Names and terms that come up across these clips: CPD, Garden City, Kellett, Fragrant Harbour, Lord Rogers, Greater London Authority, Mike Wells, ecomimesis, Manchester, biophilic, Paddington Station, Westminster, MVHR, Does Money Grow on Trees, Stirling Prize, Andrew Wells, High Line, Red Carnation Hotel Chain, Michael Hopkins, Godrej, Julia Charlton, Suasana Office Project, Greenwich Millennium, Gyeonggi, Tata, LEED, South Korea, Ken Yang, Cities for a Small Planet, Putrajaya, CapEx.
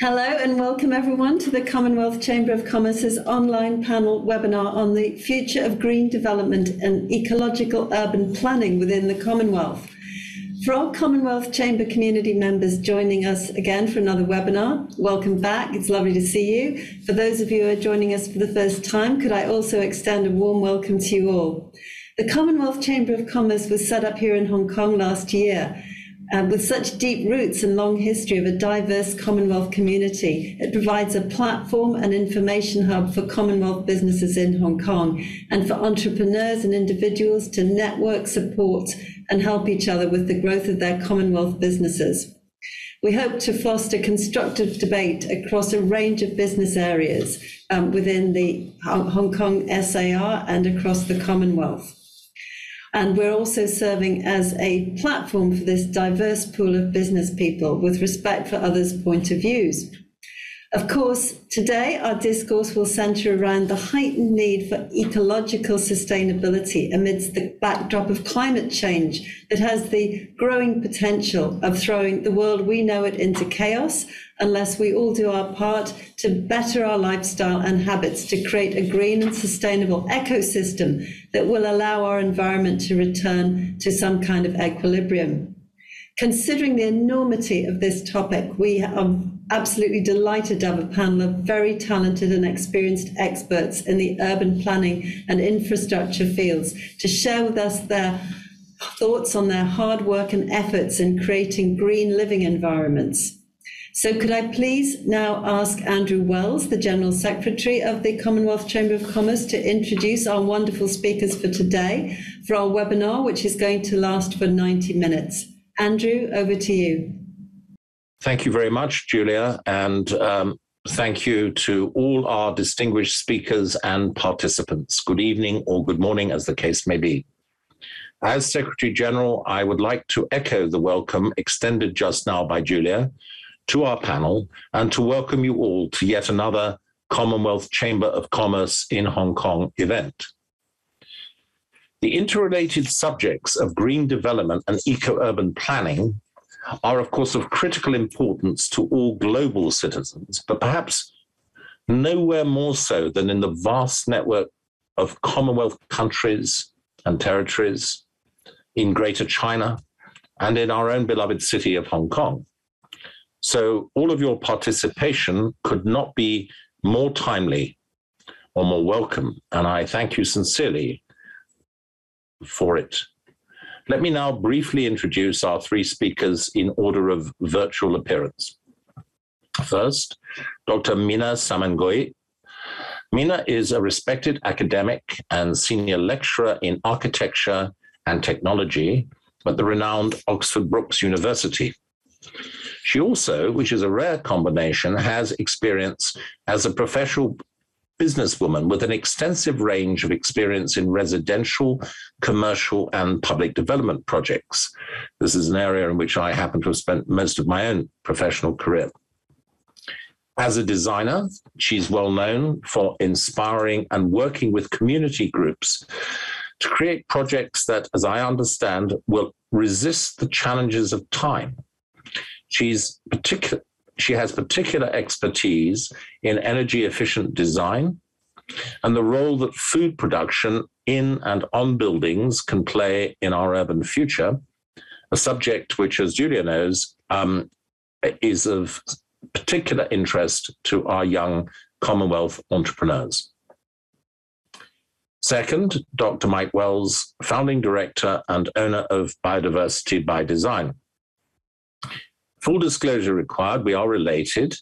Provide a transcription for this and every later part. Hello and welcome everyone to the Commonwealth Chamber of Commerce's online panel webinar on the future of green development and ecological urban planning within the Commonwealth. For our Commonwealth Chamber community members joining us again for another webinar, welcome back, it's lovely to see you. For those of you who are joining us for the first time, could I also extend a warm welcome to you all. The Commonwealth Chamber of Commerce was set up here in Hong Kong last year. With such deep roots and long history of a diverse Commonwealth community, it provides a platform and information hub for Commonwealth businesses in Hong Kong and for entrepreneurs and individuals to network, support and help each other with the growth of their Commonwealth businesses. We hope to foster constructive debate across a range of business areas within the Hong Kong SAR and across the Commonwealth. And we're also serving as a platform for this diverse pool of business people with respect for others' point of views. Of course, today our discourse will centre around the heightened need for ecological sustainability amidst the backdrop of climate change that has the growing potential of throwing the world we know it into chaos unless we all do our part to better our lifestyle and habits to create a green and sustainable ecosystem that will allow our environment to return to some kind of equilibrium. Considering the enormity of this topic, we are absolutely delighted to have a panel of very talented and experienced experts in the urban planning and infrastructure fields to share with us their thoughts on their hard work and efforts in creating green living environments. So could I please now ask Andrew Wells, the General Secretary of the Commonwealth Chamber of Commerce, to introduce our wonderful speakers for today for our webinar, which is going to last for 90 minutes. Andrew, over to you. Thank you very much, Julia, and thank you to all our distinguished speakers and participants. Good evening or good morning, as the case may be. As Secretary General, I would like to echo the welcome extended just now by Julia to our panel and to welcome you all to yet another Commonwealth Chamber of Commerce in Hong Kong event. The interrelated subjects of green development and eco-urban planning are, of course, of critical importance to all global citizens, but perhaps nowhere more so than in the vast network of Commonwealth countries and territories in Greater China and in our own beloved city of Hong Kong. So all of your participation could not be more timely or more welcome, and I thank you sincerely for it. Let me now briefly introduce our three speakers in order of virtual appearance. First, Dr. Mina Samangoi. Mina is a respected academic and senior lecturer in architecture and technology at the renowned Oxford Brookes University. She also, which is a rare combination, has experience as a professional businesswoman with an extensive range of experience in residential, commercial, and public development projects. This is an area in which I happen to have spent most of my own professional career. As a designer, she's well known for inspiring and working with community groups to create projects that, as I understand, will resist the challenges of time. She has particular expertise in energy-efficient design and the role that food production in and on buildings can play in our urban future, a subject which, as Julia knows, is of particular interest to our young Commonwealth entrepreneurs. Second, Dr. Mike Wells, founding director and owner of Biodiversity by Design. Full disclosure required, we are related,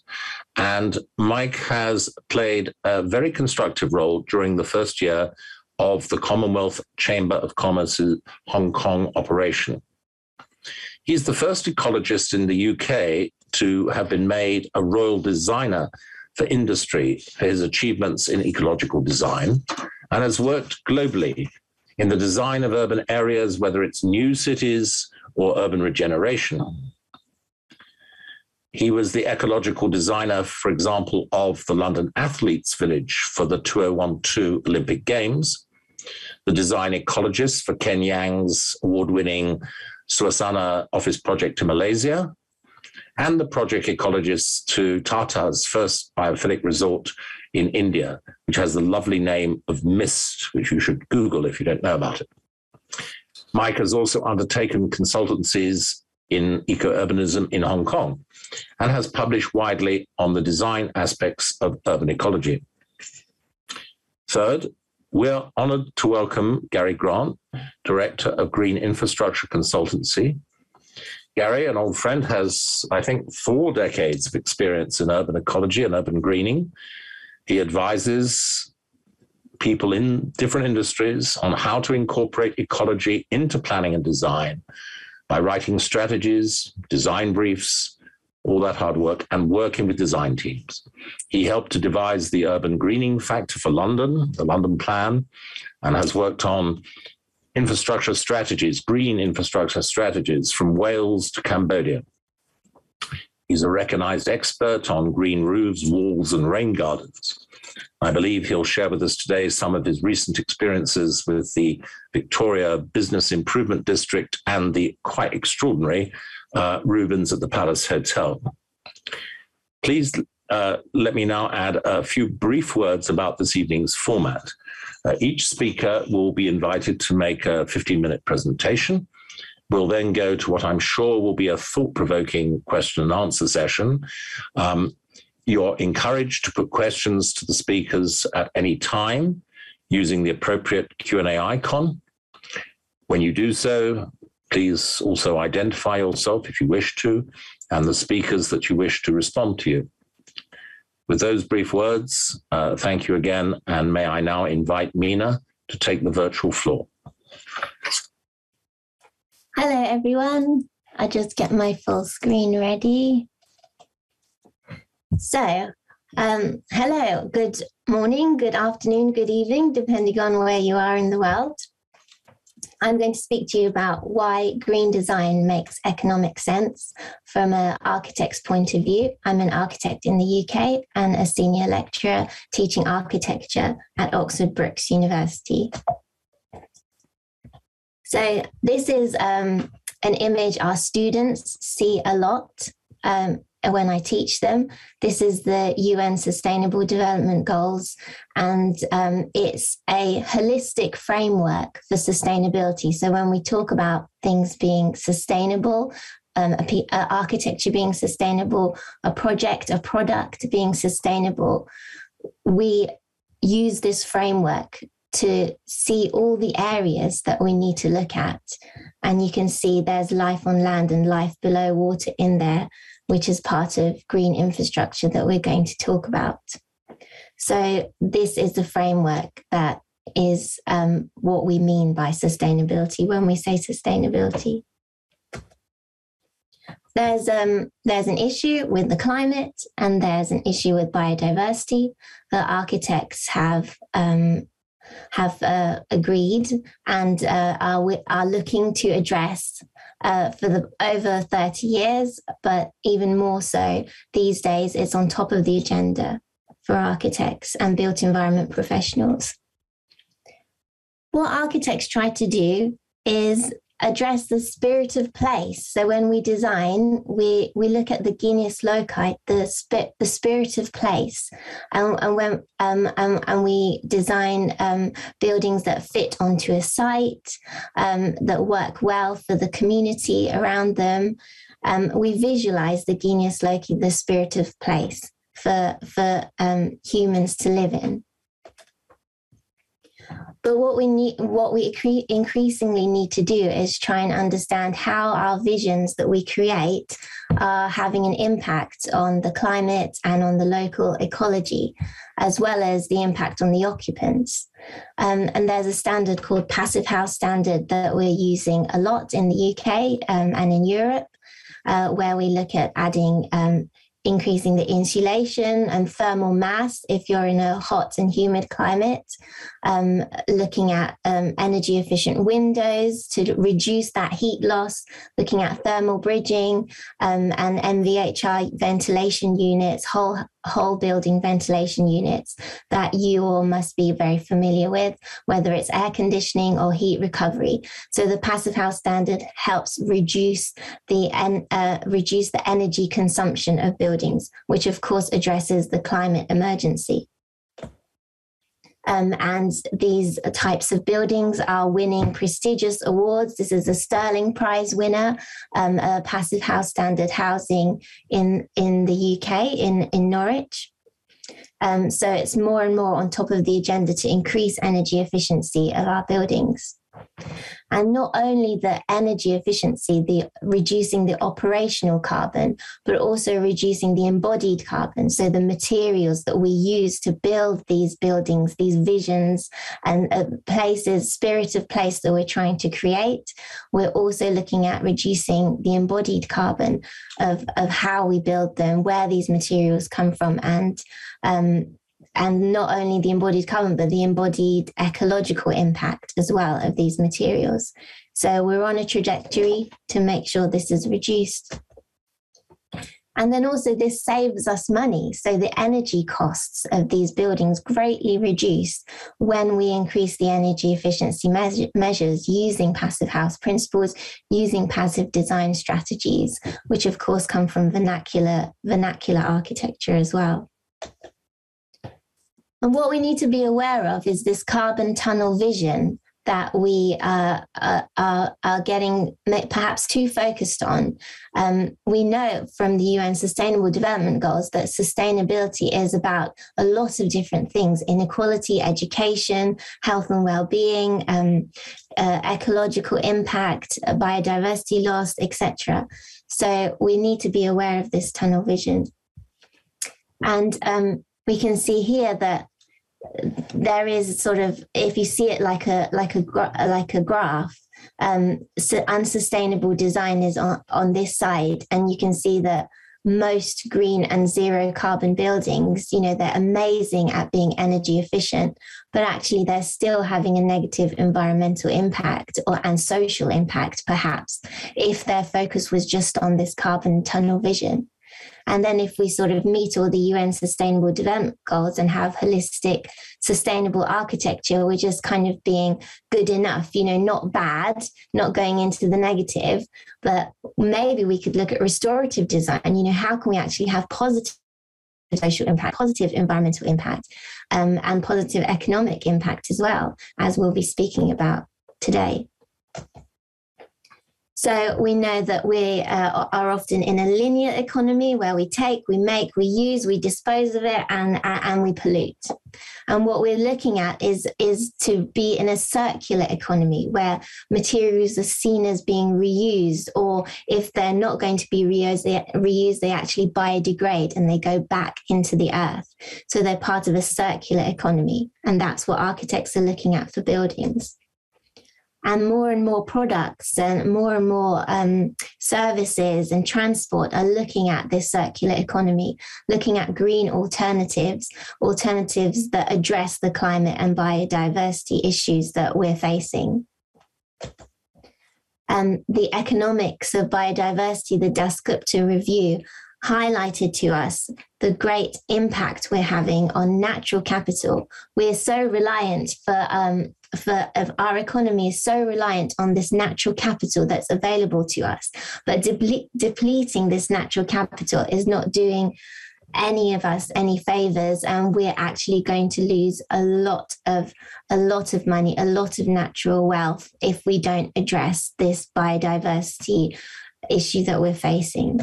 and Mike has played a very constructive role during the first year of the Commonwealth Chamber of Commerce's Hong Kong operation. He's the first ecologist in the UK to have been made a Royal Designer for Industry for his achievements in ecological design, and has worked globally in the design of urban areas, whether it's new cities or urban regeneration. He was the ecological designer, for example, of the London Athletes' Village for the 2012 Olympic Games, the design ecologist for Ken Yang's award-winning Suasana Office Project in Malaysia, and the project ecologists to Tata's first biophilic resort in India, which has the lovely name of Mist, which you should Google if you don't know about it. Mike has also undertaken consultancies in eco-urbanism in Hong Kong and has published widely on the design aspects of urban ecology. Third, we're honored to welcome Gary Grant, Director of Green Infrastructure Consultancy. Gary, an old friend, has, I think, 4 decades of experience in urban ecology and urban greening. He advises people in different industries on how to incorporate ecology into planning and design by writing strategies, design briefs, all that hard work, and working with design teams. He helped to devise the urban greening factor for London, the London Plan, and has worked on infrastructure strategies, green infrastructure strategies from Wales to Cambodia. He's a recognized expert on green roofs, walls, and rain gardens. I believe he'll share with us today some of his recent experiences with the Victoria Business Improvement District and the quite extraordinary Rubens at the Palace Hotel. Please let me now add a few brief words about this evening's format. Each speaker will be invited to make a 15-minute presentation. We'll then go to what I'm sure will be a thought-provoking question and answer session. You're encouraged to put questions to the speakers at any time using the appropriate Q&A icon. When you do so, please also identify yourself if you wish to, and the speakers that you wish to respond to you. With those brief words, thank you again, and may I now invite Mina to take the virtual floor. Hello, everyone. I just get my full screen ready. So, hello, good morning, good afternoon, good evening, depending on where you are in the world. I'm going to speak to you about why green design makes economic sense from an architect's point of view. I'm an architect in the UK and a senior lecturer teaching architecture at Oxford Brookes University. So this is an image our students see a lot. When I teach them. This is the UN Sustainable Development Goals, and it's a holistic framework for sustainability. So when we talk about things being sustainable, architecture being sustainable, a project, a product being sustainable, we use this framework to see all the areas that we need to look at. And you can see there's life on land and life below water in there, which is part of green infrastructure that we're going to talk about. So this is the framework that is what we mean by sustainability when we say sustainability. There's an issue with the climate and there's an issue with biodiversity. The architects have agreed and are looking to address for the over 30 years, but even more so these days, it's on top of the agenda for architects and built environment professionals. What architects try to do is address the spirit of place. So when we design, we look at the genus loci, the spirit of place, and we design buildings that fit onto a site, that work well for the community around them. We visualize the genus loci, the spirit of place, for humans to live in. But what we increasingly need to do is try and understand how our visions that we create are having an impact on the climate and on the local ecology, as well as the impact on the occupants. And there's a standard called Passive House Standard that we're using a lot in the UK and in Europe, where we look at adding increasing the insulation and thermal mass if you're in a hot and humid climate, looking at energy efficient windows to reduce that heat loss, looking at thermal bridging and MVHR ventilation units, whole whole building ventilation units that you all must be very familiar with, whether it's air conditioning or heat recovery. So the Passive House Standard helps reduce the energy consumption of buildings, which of course addresses the climate emergency. And these types of buildings are winning prestigious awards. This is a Stirling Prize winner, a Passive House Standard housing in the UK, in Norwich. So it's more and more on top of the agenda to increase energy efficiency of our buildings. And not only the energy efficiency, the reducing the operational carbon, but also reducing the embodied carbon. So the materials that we use to build these buildings, these visions and places, spirit of place that we're trying to create. We're also looking at reducing the embodied carbon of how we build them, where these materials come from, and not only the embodied carbon, but the embodied ecological impact as well of these materials. So we're on a trajectory to make sure this is reduced. And then also this saves us money. So the energy costs of these buildings greatly reduce when we increase the energy efficiency measures using passive house principles, using passive design strategies, which of course come from vernacular architecture as well. And what we need to be aware of is this carbon tunnel vision that we are getting perhaps too focused on. We know from the UN Sustainable Development Goals that sustainability is about a lot of different things: inequality, education, health and well-being, ecological impact, biodiversity loss, etc. So we need to be aware of this tunnel vision. And we can see here that there is sort of, if you see it like a graph, so unsustainable design is on this side, and you can see that most green and zero carbon buildings, you know, they're amazing at being energy efficient, but actually they're still having a negative environmental impact and social impact, perhaps, if their focus was just on this carbon tunnel vision. And then if we sort of meet all the UN Sustainable Development Goals and have holistic, sustainable architecture, we're just kind of being good enough, you know, not bad, not going into the negative, but maybe we could look at restorative design. You know, how can we actually have positive social impact, positive environmental impact, and positive economic impact as well, as we'll be speaking about today. So we know that we are often in a linear economy where we take, we make, we use, we dispose of it, and we pollute. And what we're looking at is to be in a circular economy where materials are seen as being reused, or if they're not going to be reused, they actually biodegrade and they go back into the earth. So they're part of a circular economy. And that's what architects are looking at for buildings. And more products and more services and transport are looking at this circular economy, looking at green alternatives, alternatives that address the climate and biodiversity issues that we're facing. The economics of biodiversity, the Dasgupta Review, highlighted to us the great impact we're having on natural capital. We're so reliant of our economy is so reliant on this natural capital that's available to us, but depleting this natural capital is not doing any of us any favors, and we're actually going to lose a lot of money, a lot of natural wealth if we don't address this biodiversity issue that we're facing.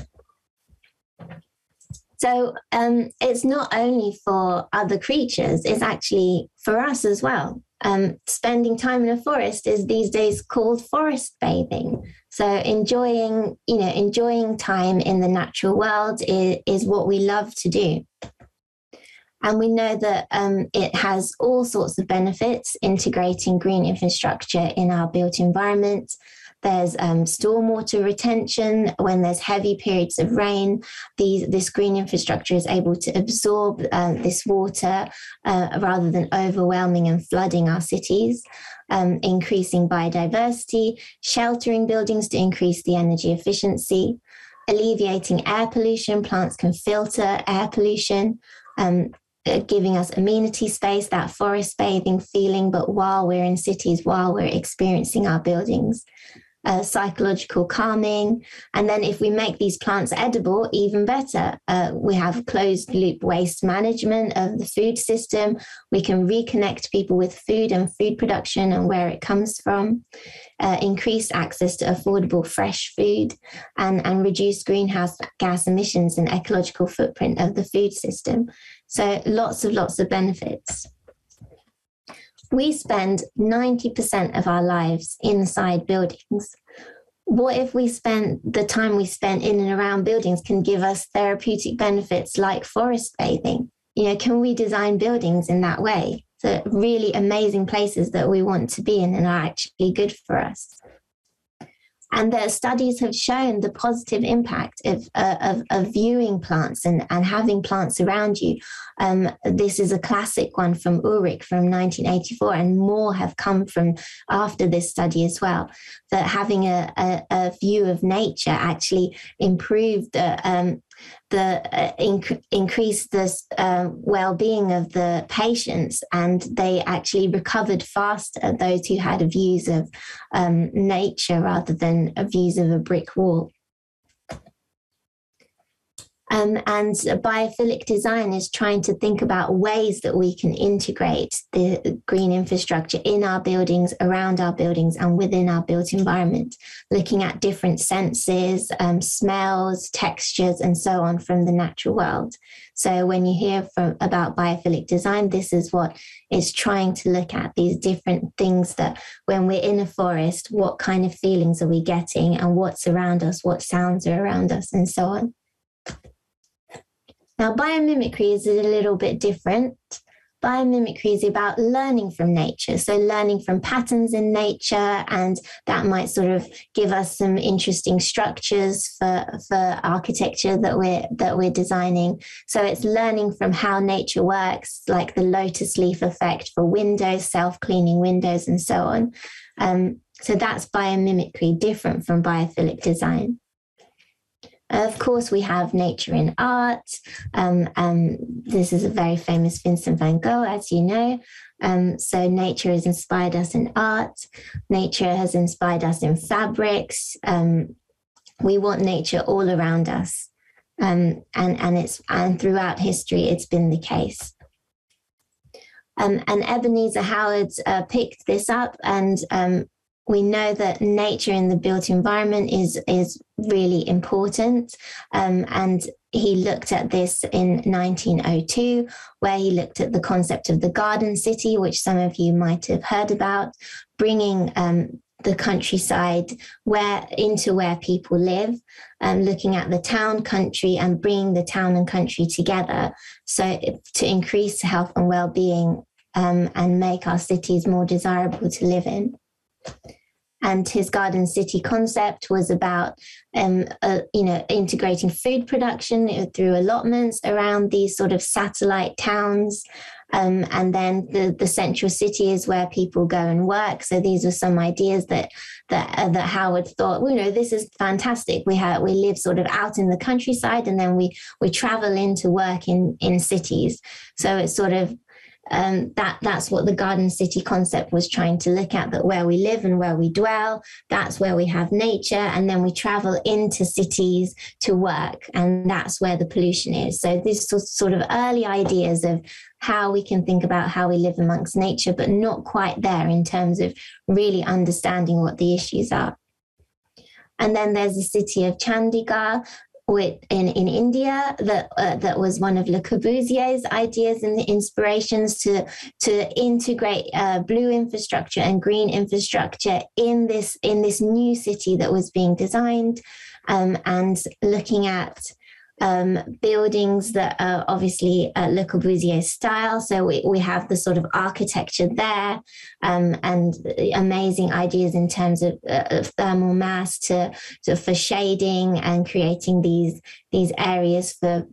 So it's not only for other creatures, it's actually for us as well. Spending time in a forest is these days called forest bathing. So enjoying time in the natural world is what we love to do. And we know that it has all sorts of benefits, integrating green infrastructure in our built environment. There's stormwater retention. When there's heavy periods of rain, this green infrastructure is able to absorb this water rather than overwhelming and flooding our cities, increasing biodiversity, sheltering buildings to increase the energy efficiency, alleviating air pollution. Plants can filter air pollution, giving us amenity space, that forest bathing feeling, but while we're in cities, while we're experiencing our buildings. Psychological calming. And then if we make these plants edible, even better. We have closed loop waste management of the food system. We can reconnect people with food and food production and where it comes from, increase access to affordable fresh food, and reduce greenhouse gas emissions and ecological footprint of the food system. So lots of benefits. We spend 90% of our lives inside buildings. What if we spend the time we spend in and around buildings can give us therapeutic benefits like forest bathing? You know, can we design buildings in that way? So really amazing places that we want to be in and are actually good for us. And the studies have shown the positive impact of viewing plants and having plants around you. This is a classic one from Ulrich from 1984, and more have come from after this study as well, that having a view of nature actually improved increased this well-being of the patients, and they actually recovered faster, those who had views of nature rather than views of a brick wall. And biophilic design is trying to think about ways that we can integrate the green infrastructure in our buildings, around our buildings, and within our built environment, looking at different senses, smells, textures, and so on from the natural world. So when you hear about biophilic design, this is what it's trying to look at, these different things that when we're in a forest, what kind of feelings are we getting, and what's around us, what sounds are around us, and so on. Now, biomimicry is a little bit different. Biomimicry is about learning from nature, so learning from patterns in nature, and that might sort of give us some interesting structures for architecture that we're designing. So it's learning from how nature works, like the lotus leaf effect for windows, self-cleaning windows, and so on. So that's biomimicry, different from biophilic design. Of course, we have nature in art. This is a very famous Vincent van Gogh, as you know. So nature has inspired us in art. Nature has inspired us in fabrics. We want nature all around us. And throughout history, it's been the case. And Ebenezer Howard picked this up, and we know that nature in the built environment is really important, and he looked at this in 1902, where he looked at the concept of the Garden City, which some of you might have heard about, bringing the countryside into where people live, looking at the town, country, and bringing the town and country together, so to increase health and well-being, and make our cities more desirable to live in. And his Garden City concept was about, integrating food production through allotments around these sort of satellite towns. And then the central city is where people go and work. So these were some ideas that Howard thought, well, you know, this is fantastic. We live sort of out in the countryside, and then we travel in to work in cities. So it's sort of, that's what the Garden City concept was trying to look at, that where we live and where we dwell, that's where we have nature, and then we travel into cities to work, and that's where the pollution is. So this was sort of early ideas of how we can think about how we live amongst nature, but not quite there in terms of really understanding what the issues are. And then there's the city of Chandigarh, in India, that was one of Le Corbusier's ideas and the inspirations to integrate blue infrastructure and green infrastructure in this new city that was being designed, and looking at buildings that are obviously Le Corbusier style. So we have the sort of architecture there, and amazing ideas in terms of thermal mass for shading and creating these areas for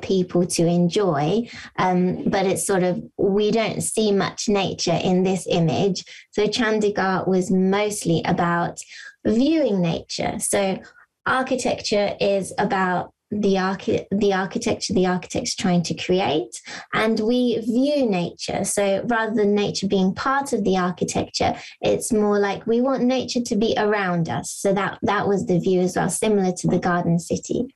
people to enjoy. But it's sort of, we don't see much nature in this image. So Chandigarh was mostly about viewing nature. So Architecture is about the architects trying to create, and we view nature. So rather than nature being part of the architecture, it's more like we want nature to be around us. So that was the view as well, similar to the Garden City.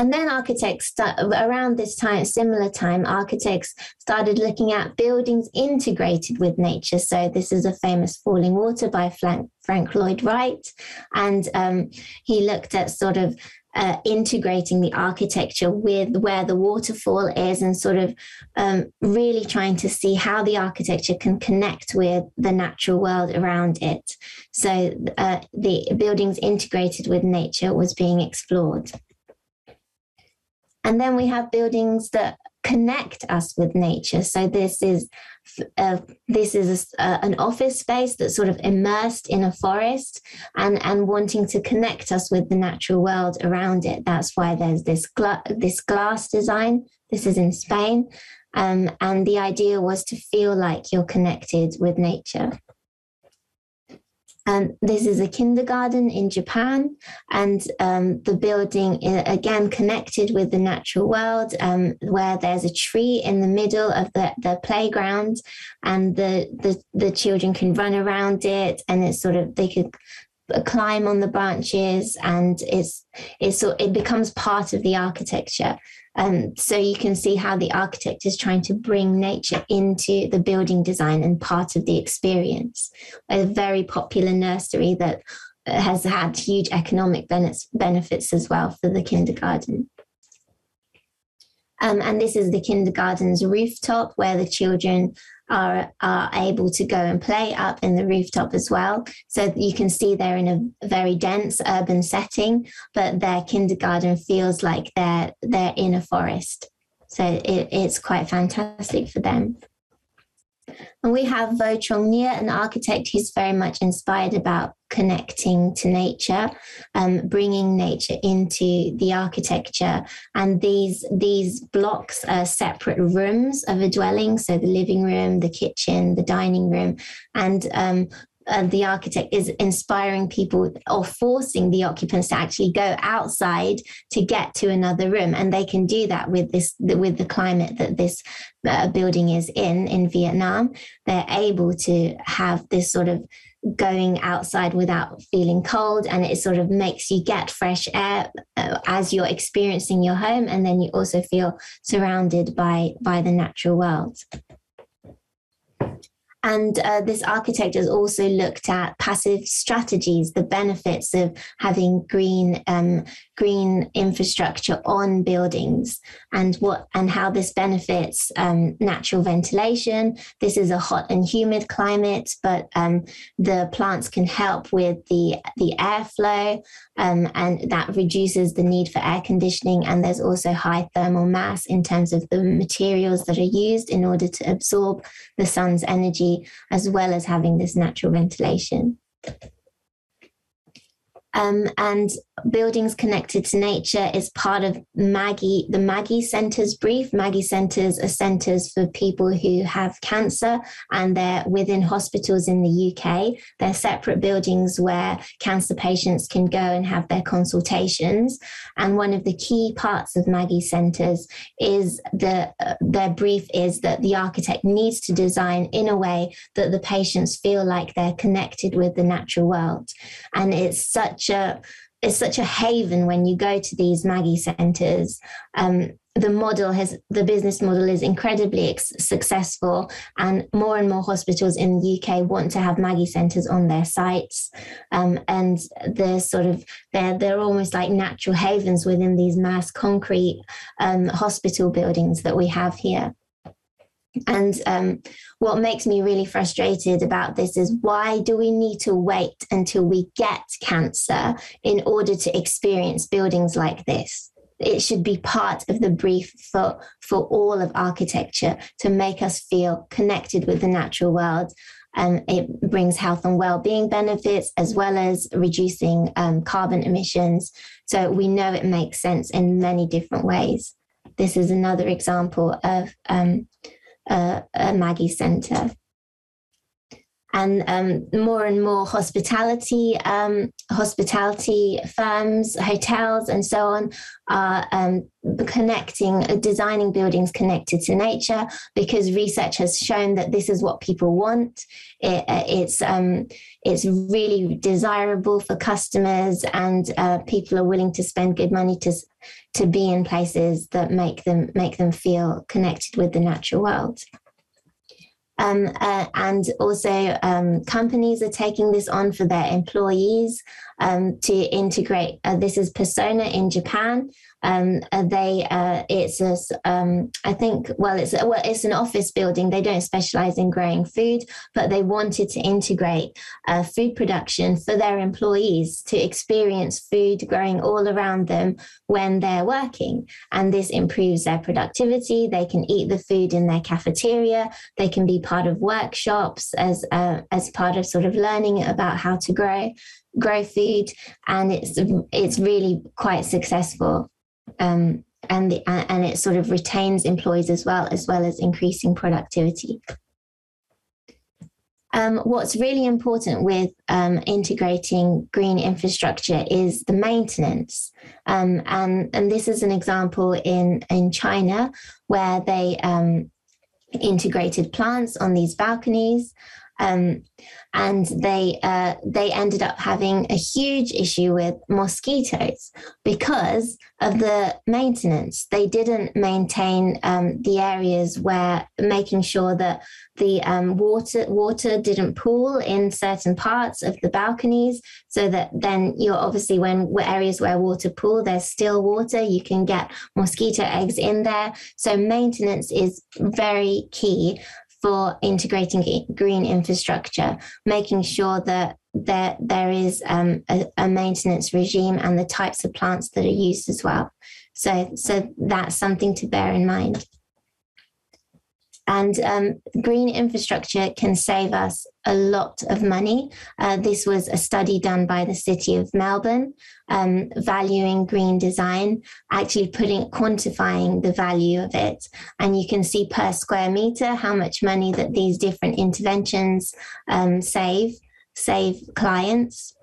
And then architects, around this time, similar time, architects started looking at buildings integrated with nature. So this is a famous Falling Water by Frank Lloyd Wright. And he looked at sort of integrating the architecture with where the waterfall is, and sort of really trying to see how the architecture can connect with the natural world around it. So the buildings integrated with nature was being explored. And then we have buildings that connect us with nature. So this is an office space that's sort of immersed in a forest and wanting to connect us with the natural world around it. That's why there's this glass design. This is in Spain. And the idea was to feel like you're connected with nature. This is a kindergarten in Japan, and the building is again connected with the natural world, where there's a tree in the middle of the playground, and the children can run around it, and it's sort of, they could climb on the branches, and it becomes part of the architecture. So you can see how the architect is trying to bring nature into the building design and part of the experience. A very popular nursery that has had huge economic benefits as well for the kindergarten. And this is the kindergarten's rooftop, where the children are able to go and play up in the rooftop as well. So you can see they're in a very dense urban setting, but their kindergarten feels like they're in a forest. So it's quite fantastic for them. And we have Vo Trong Nghia, an architect who's very much inspired about connecting to nature, bringing nature into the architecture. And these blocks are separate rooms of a dwelling, so the living room, the kitchen, the dining room, and the architect is inspiring people, or forcing the occupants to actually go outside to get to another room. And they can do that with the climate that this building is in Vietnam. They're able to have this sort of going outside without feeling cold, and it sort of makes you get fresh air as you're experiencing your home, and then you also feel surrounded by the natural world. And this architect has also looked at passive strategies, the benefits of having green infrastructure on buildings, and how this benefits natural ventilation. This is a hot and humid climate, but the plants can help with the airflow, and that reduces the need for air conditioning. And there's also high thermal mass in terms of the materials that are used in order to absorb the sun's energy, as well as having this natural ventilation. And buildings connected to nature is part of the Maggie Centres brief. Maggie Centres are centres for people who have cancer, and they're within hospitals in the UK. They're separate buildings where cancer patients can go and have their consultations. And one of the key parts of Maggie Centres is their brief is that the architect needs to design in a way that the patients feel like they're connected with the natural world. And it's such a haven when you go to these Maggie Centres. The business model is incredibly successful, and more hospitals in the UK want to have Maggie Centres on their sites, and they're almost like natural havens within these mass concrete hospital buildings that we have here. And what makes me really frustrated about this is, why do we need to wait until we get cancer in order to experience buildings like this? It should be part of the brief for all of architecture to make us feel connected with the natural world. It brings health and well-being benefits, as well as reducing carbon emissions. So we know it makes sense in many different ways. This is another example of a Maggie Centre. and more hospitality firms, hotels, and so on are designing buildings connected to nature, because research has shown that this is what people want. It's really desirable for customers, and people are willing to spend good money to be in places that make them feel connected with the natural world. And also companies are taking this on for their employees to integrate. This is Persona in Japan. It's an office building. They don't specialize in growing food, but they wanted to integrate food production for their employees to experience food growing all around them when they're working. And this improves their productivity. They can eat the food in their cafeteria. They can be part of workshops as part of sort of learning about how to grow food, and it's really quite successful, and it sort of retains employees as well as increasing productivity. What's really important with integrating green infrastructure is the maintenance, and this is an example in China where they integrated plants on these balconies. And they ended up having a huge issue with mosquitoes because of the maintenance. They didn't maintain the areas where making sure that the water didn't pool in certain parts of the balconies, so that then you're obviously when areas where water pool, there's still water, you can get mosquito eggs in there. So maintenance is very key for integrating green infrastructure, making sure that there is a maintenance regime and the types of plants that are used as well. So that's something to bear in mind. And green infrastructure can save us a lot of money. This was a study done by the City of Melbourne, valuing green design, actually quantifying the value of it. And you can see per square meter how much money that these different interventions save clients,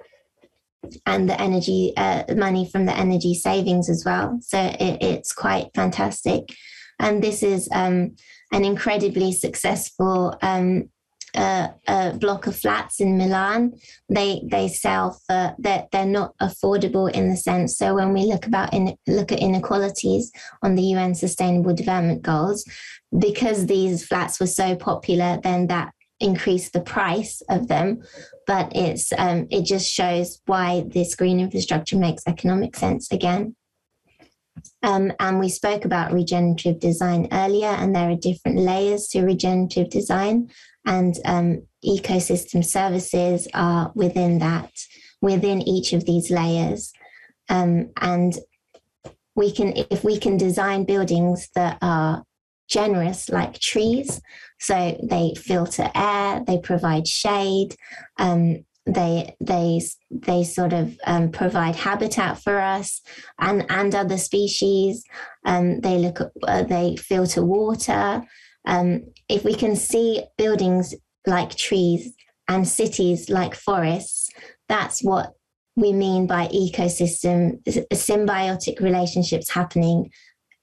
and the energy money from the energy savings as well. So it's quite fantastic. And this is an incredibly successful block of flats in Milan. They sell for that they're not affordable in the sense. So when we look at inequalities on the UN Sustainable Development Goals, because these flats were so popular, then that increased the price of them. But it's it just shows why this green infrastructure makes economic sense again. And we spoke about regenerative design earlier, and there are different layers to regenerative design, and ecosystem services are within each of these layers. And if we can design buildings that are generous, like trees, so they filter air, they provide shade, they sort of provide habitat for us and other species. They filter water. If we can see buildings like trees and cities like forests, that's what we mean by ecosystem, symbiotic relationships happening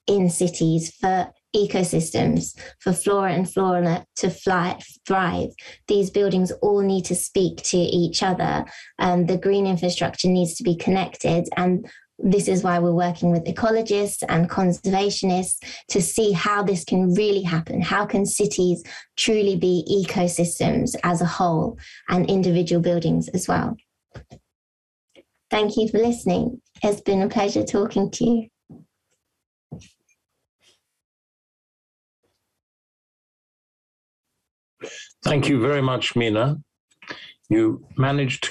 in cities for ecosystems, for flora and fauna to thrive. These buildings all need to speak to each other. The green infrastructure needs to be connected, and this is why we're working with ecologists and conservationists to see how this can really happen. How can cities truly be ecosystems as a whole, and individual buildings as well? Thank you for listening. It's been a pleasure talking to you. Thank you very much, Mina. You managed to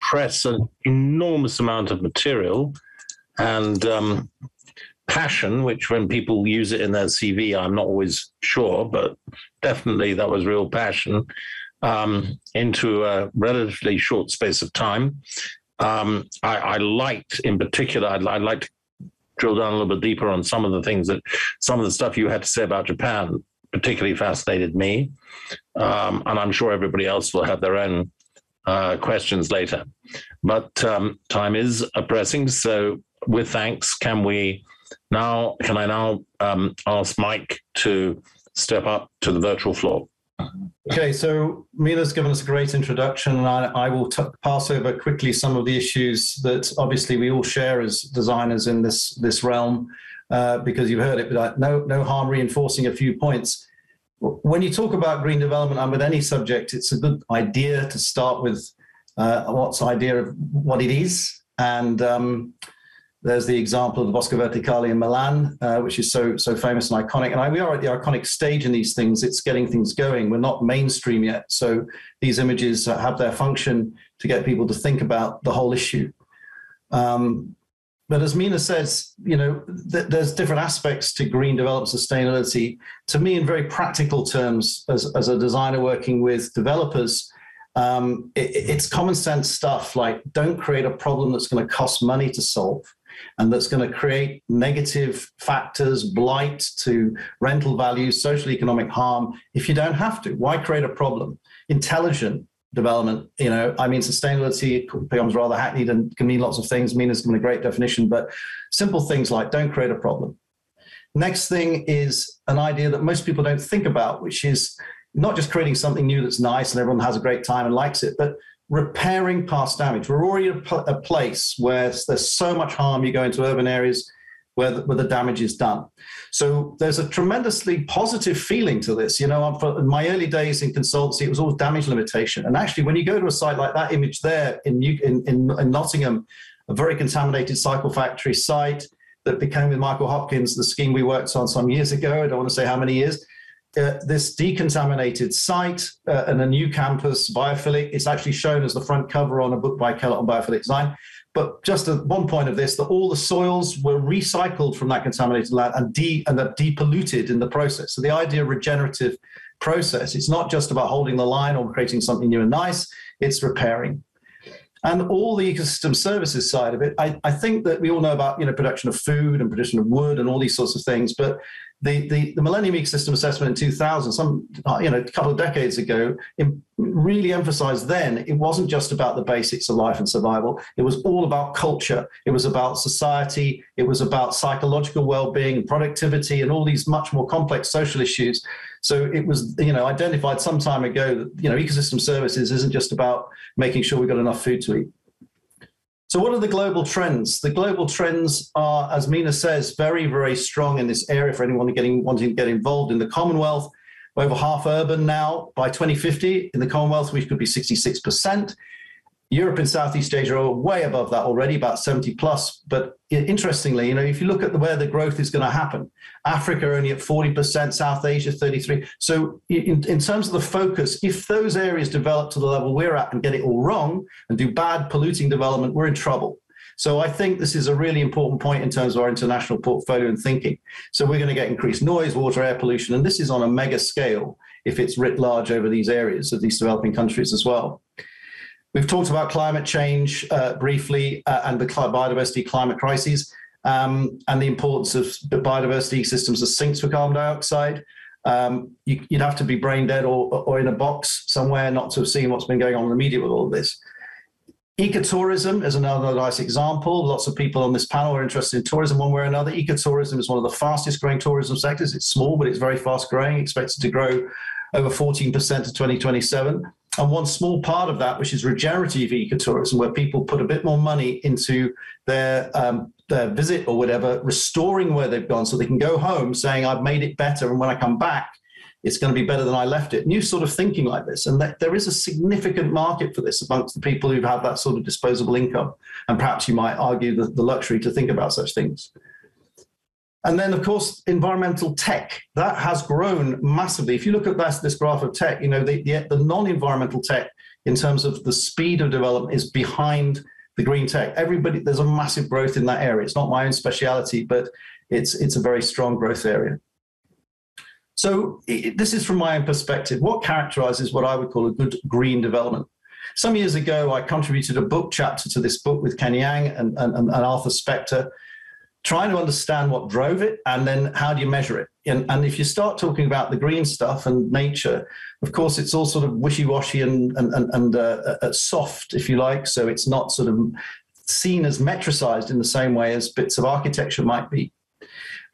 press an enormous amount of material and passion, which when people use it in their CV, I'm not always sure, but definitely that was real passion, into a relatively short space of time. I liked, in particular, I'd like to drill down a little bit deeper on some of the stuff you had to say about Japan. particularly fascinated me. And I'm sure everybody else will have their own questions later. But time is pressing. So with thanks, can I now ask Mike to step up to the virtual floor? Okay, so Mila's given us a great introduction, and I will pass over quickly some of the issues that obviously we all share as designers in this realm, because you've heard it, but no harm reinforcing a few points. When you talk about green development and with any subject, it's a good idea to start with what's idea of what it is. And there's the example of the Bosco Verticale in Milan, which is so famous and iconic. And we are at the iconic stage in these things. It's getting things going. We're not mainstream yet. So these images have their function to get people to think about the whole issue. But as Mina says, there's different aspects to green development sustainability. To me, in very practical terms, as a designer working with developers, it's common sense stuff like don't create a problem that's going to cost money to solve. And that's going to create negative factors, blight to rental values, social economic harm. If you don't have to, why create a problem? Intelligent development, sustainability becomes rather hackneyed and can mean lots of things. Mina's given a great definition, but simple things like don't create a problem. Next thing is an idea that most people don't think about, which is not just creating something new that's nice and everyone has a great time and likes it, but repairing past damage. We're already at a place where there's so much harm. You go into urban areas where the damage is done. So there's a tremendously positive feeling to this. In my early days in consultancy, it was all damage limitation. And actually, when you go to a site like that image there in Nottingham, a very contaminated cycle factory site that became with Michael Hopkins, the scheme we worked on some years ago, I don't want to say how many years, this decontaminated site and a new campus, biophilic, it's actually shown as the front cover on a book by Kellett on biophilic design. But just at one point of this, that all the soils were recycled from that contaminated land and depolluted in the process. So the idea of regenerative process, it's not just about holding the line or creating something new and nice, it's repairing. And all the ecosystem services side of it, I think that we all know about production of food and production of wood and all these sorts of things. But the Millennium Ecosystem Assessment in 2000, a couple of decades ago, it really emphasized then it wasn't just about the basics of life and survival. It was all about culture. It was about society. It was about psychological well-being, productivity, and all these much more complex social issues. So it was, identified some time ago that, ecosystem services isn't just about making sure we've got enough food to eat. So what are the global trends? The global trends are, as Mina says, very, very strong in this area for anyone wanting to get involved in the Commonwealth. We're over half urban now. By 2050, in the Commonwealth, we could be 66%. Europe and Southeast Asia are way above that already, about 70+. But interestingly, if you look at where the growth is going to happen, Africa only at 40%, South Asia 33%. So in terms of the focus, if those areas develop to the level we're at and get it all wrong and do bad polluting development, we're in trouble. So I think this is a really important point in terms of our international portfolio and thinking. So we're going to get increased noise, water, air pollution, and this is on a mega scale if it's writ large over these areas of these developing countries as well. We've talked about climate change briefly and the biodiversity climate crises and the importance of the biodiversity systems as sinks for carbon dioxide. You'd have to be brain dead or in a box somewhere not to have seen what's been going on in the media with all of this. Ecotourism is another nice example. Lots of people on this panel are interested in tourism one way or another. Ecotourism is one of the fastest growing tourism sectors. It's small, but it's very fast growing, expected to grow over 14% to 2027. And one small part of that, which is regenerative ecotourism, where people put a bit more money into their visit or whatever, restoring where they've gone so they can go home saying, I've made it better. And when I come back, it's going to be better than I left it. New sort of thinking like this. And there is a significant market for this amongst the people who have that sort of disposable income. And perhaps you might argue the luxury to think about such things. And then, of course, environmental tech, that has grown massively. If you look at this graph of tech, the non-environmental tech in terms of the speed of development is behind the green tech. There's a massive growth in that area. It's not my own speciality, but it's a very strong growth area. So this is from my own perspective. What characterizes what I would call a good green development? Some years ago, I contributed a book chapter to this book with Ken Yang and Arthur Spector, trying to understand what drove it, and then how do you measure it? And if you start talking about the green stuff and nature, of course, it's all sort of wishy-washy and soft, if you like. So it's not sort of seen as metricized in the same way as bits of architecture might be.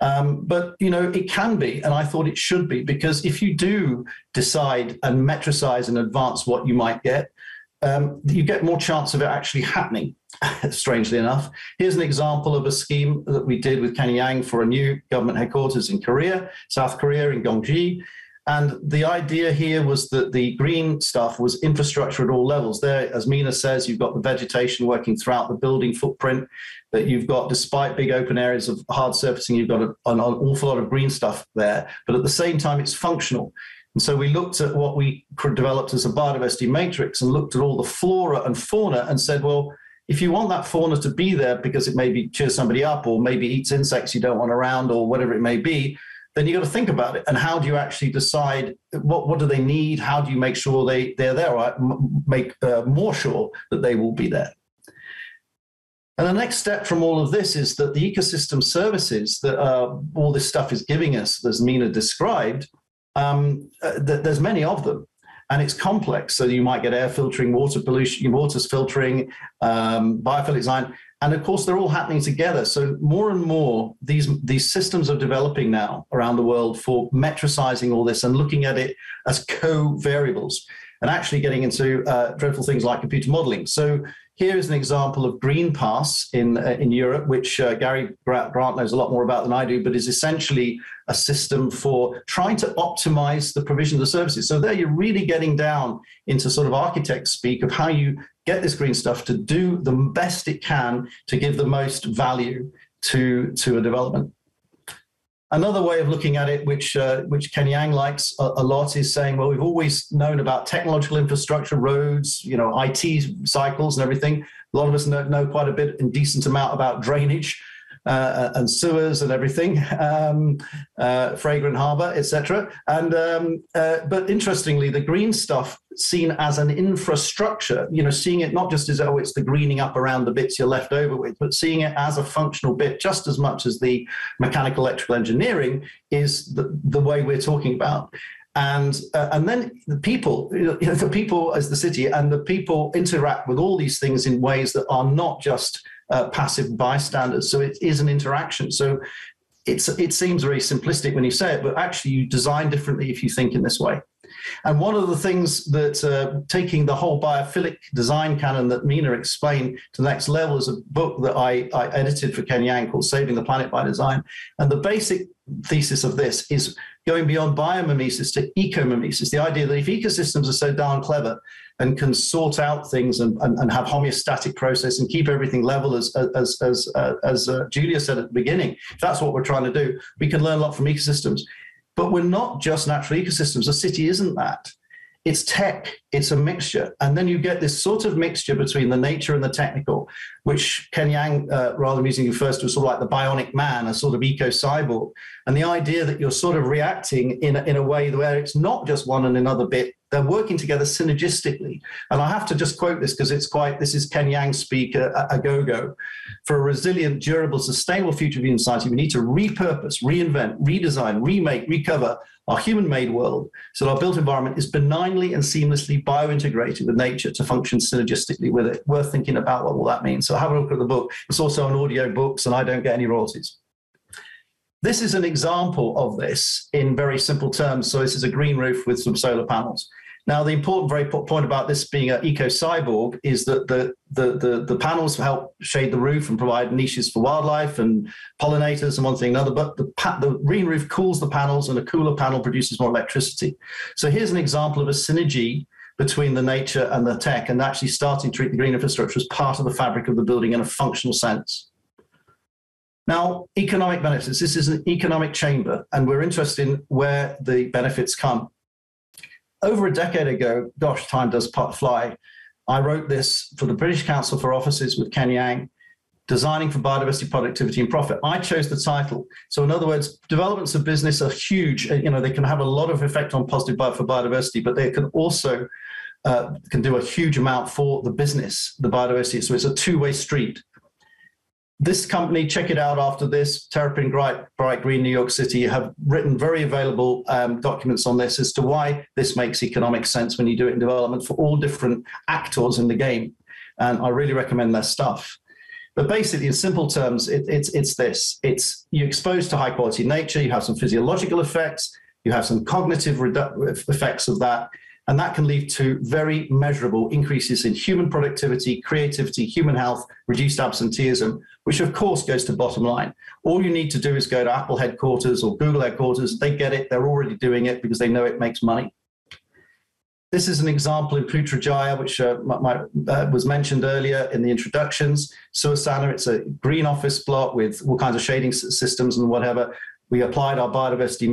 But, you know, it can be, and I thought it should be, because if you do decide and metricize in advance what you might get, you get more chance of it actually happening, strangely enough. Here's an example of a scheme that we did with Ken Yang for a new government headquarters in Korea, South Korea, in Gyeonggi. And the idea here was that the green stuff was infrastructure at all levels. There, as Mina says, you've got the vegetation working throughout the building footprint, that you've got, despite big open areas of hard surfacing, you've got an awful lot of green stuff there. But at the same time, it's functional. And so we looked at what we developed as a biodiversity matrix and looked at all the flora and fauna and said, well, if you want that fauna to be there because it maybe cheers somebody up or maybe eats insects you don't want around or whatever it may be, then you've got to think about it. And how do you actually decide what do they need? How do you make sure they're there, or make more sure that they will be there? And the next step from all of this is that the ecosystem services that all this stuff is giving us, as Mina described, there's many of them. And it's complex, so you might get air filtering, water pollution, water's filtering, biophilic design, and of course they're all happening together. So more and more, these systems are developing now around the world for metricizing all this and looking at it as co-variables, and actually getting into dreadful things like computer modeling. So here is an example of Green Pass in Europe, which Gary Grant knows a lot more about than I do, but is essentially a system for trying to optimize the provision of the services. So there you're really getting down into sort of architect speak of how you get this green stuff to do the best it can to give the most value to a development. Another way of looking at it, which Ken Yang likes a lot, is saying, well, we've always known about technological infrastructure, roads, you know, IT cycles and everything. A lot of us know quite a bit and decent amount about drainage and sewers and everything, Fragrant Harbour, etc. And but interestingly, the green stuff seen as an infrastructure, you know, seeing it not just as, oh, it's the greening up around the bits you're left over with, but seeing it as a functional bit just as much as the mechanical electrical engineering is the way we're talking about. And then the people, you know, the people as the city and the people interact with all these things in ways that are not just passive bystanders. So it is an interaction. So it seems very simplistic when you say it, but actually you design differently if you think in this way. And one of the things that taking the whole biophilic design canon that Mina explained to the next level is a book that I edited for Ken Yang called Saving the Planet by Design. And the basic thesis of this is going beyond biomimesis to ecomimesis, the idea that if ecosystems are so darn clever and can sort out things and have homeostatic process and keep everything level, as Julia said at the beginning, if that's what we're trying to do, we can learn a lot from ecosystems. But we're not just natural ecosystems. A city isn't that. It's tech. It's a mixture. And then you get this sort of mixture between the nature and the technical, which Ken Yang rather amusingly refers to as sort of like the bionic man, a sort of eco-cyborg. And the idea that you're sort of reacting in a way where it's not just one and another bit. They're working together synergistically. And I have to just quote this because it's quite, this is Ken Yang speak a go-go. For a resilient, durable, sustainable future of human society, we need to repurpose, reinvent, redesign, remake, recover our human-made world so that our built environment is benignly and seamlessly bio-integrated with nature to function synergistically with it. Worth thinking about what all that means. So have a look at the book. It's also on audio books, and I don't get any royalties. This is an example of this in very simple terms. So this is a green roof with some solar panels. Now, the important very point about this being an eco-cyborg is that the panels help shade the roof and provide niches for wildlife and pollinators and one thing and another, but the green roof cools the panels and a cooler panel produces more electricity. So here's an example of a synergy between the nature and the tech, and actually starting to treat the green infrastructure as part of the fabric of the building in a functional sense. Now, economic benefits. This is an economic chamber, and we're interested in where the benefits come. Over a decade ago, gosh, time does fly, I wrote this for the British Council for Offices with Ken Yang, Designing for Biodiversity, Productivity and Profit. I chose the title. So in other words, developments of business are huge. You know, they can have a lot of effect on positive for biodiversity, but they can also can do a huge amount for the business, the biodiversity. So it's a two-way street. This company, check it out after this, Terrapin Bright Green New York City, have written very available documents on this as to why this makes economic sense when you do it in development for all different actors in the game. And I really recommend their stuff. But basically, in simple terms, it's this. It's you're exposed to high quality nature, you have some physiological effects, you have some cognitive effects of that, and that can lead to very measurable increases in human productivity, creativity, human health, reduced absenteeism, which of course goes to bottom line. All you need to do is go to Apple headquarters or Google headquarters. They get it. They're already doing it because they know it makes money. This is an example in Putrajaya, which was mentioned earlier in the introductions. Suasana, it's a green office block with all kinds of shading systems and whatever. We applied our biodiversity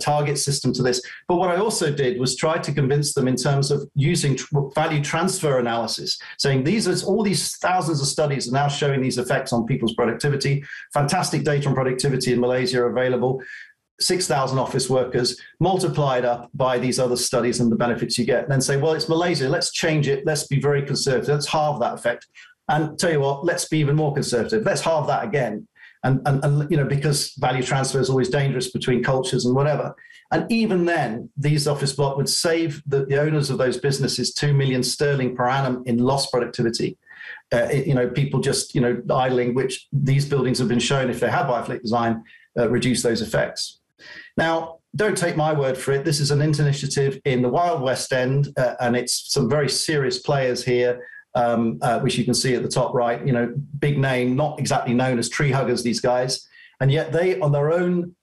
target system to this. But what I also did was try to convince them in terms of using value transfer analysis, saying all these thousands of studies are now showing these effects on people's productivity. Fantastic data on productivity in Malaysia are available. 6,000 office workers multiplied up by these other studies and the benefits you get. And then say, well, it's Malaysia. Let's change it. Let's be very conservative. Let's halve that effect. And tell you what, let's be even more conservative. Let's halve that again. And you know, because value transfer is always dangerous between cultures and whatever. And even then, these office blocks would save the owners of those businesses 2 million sterling per annum in lost productivity. You know, people just, you know, idling, which these buildings have been shown, if they have biophilic design, reduce those effects. Now, don't take my word for it. This is an initiative in the Wild West End, and it's some very serious players here. Which you can see at the top right, you know, big name, not exactly known as tree huggers, these guys. And yet they, on their own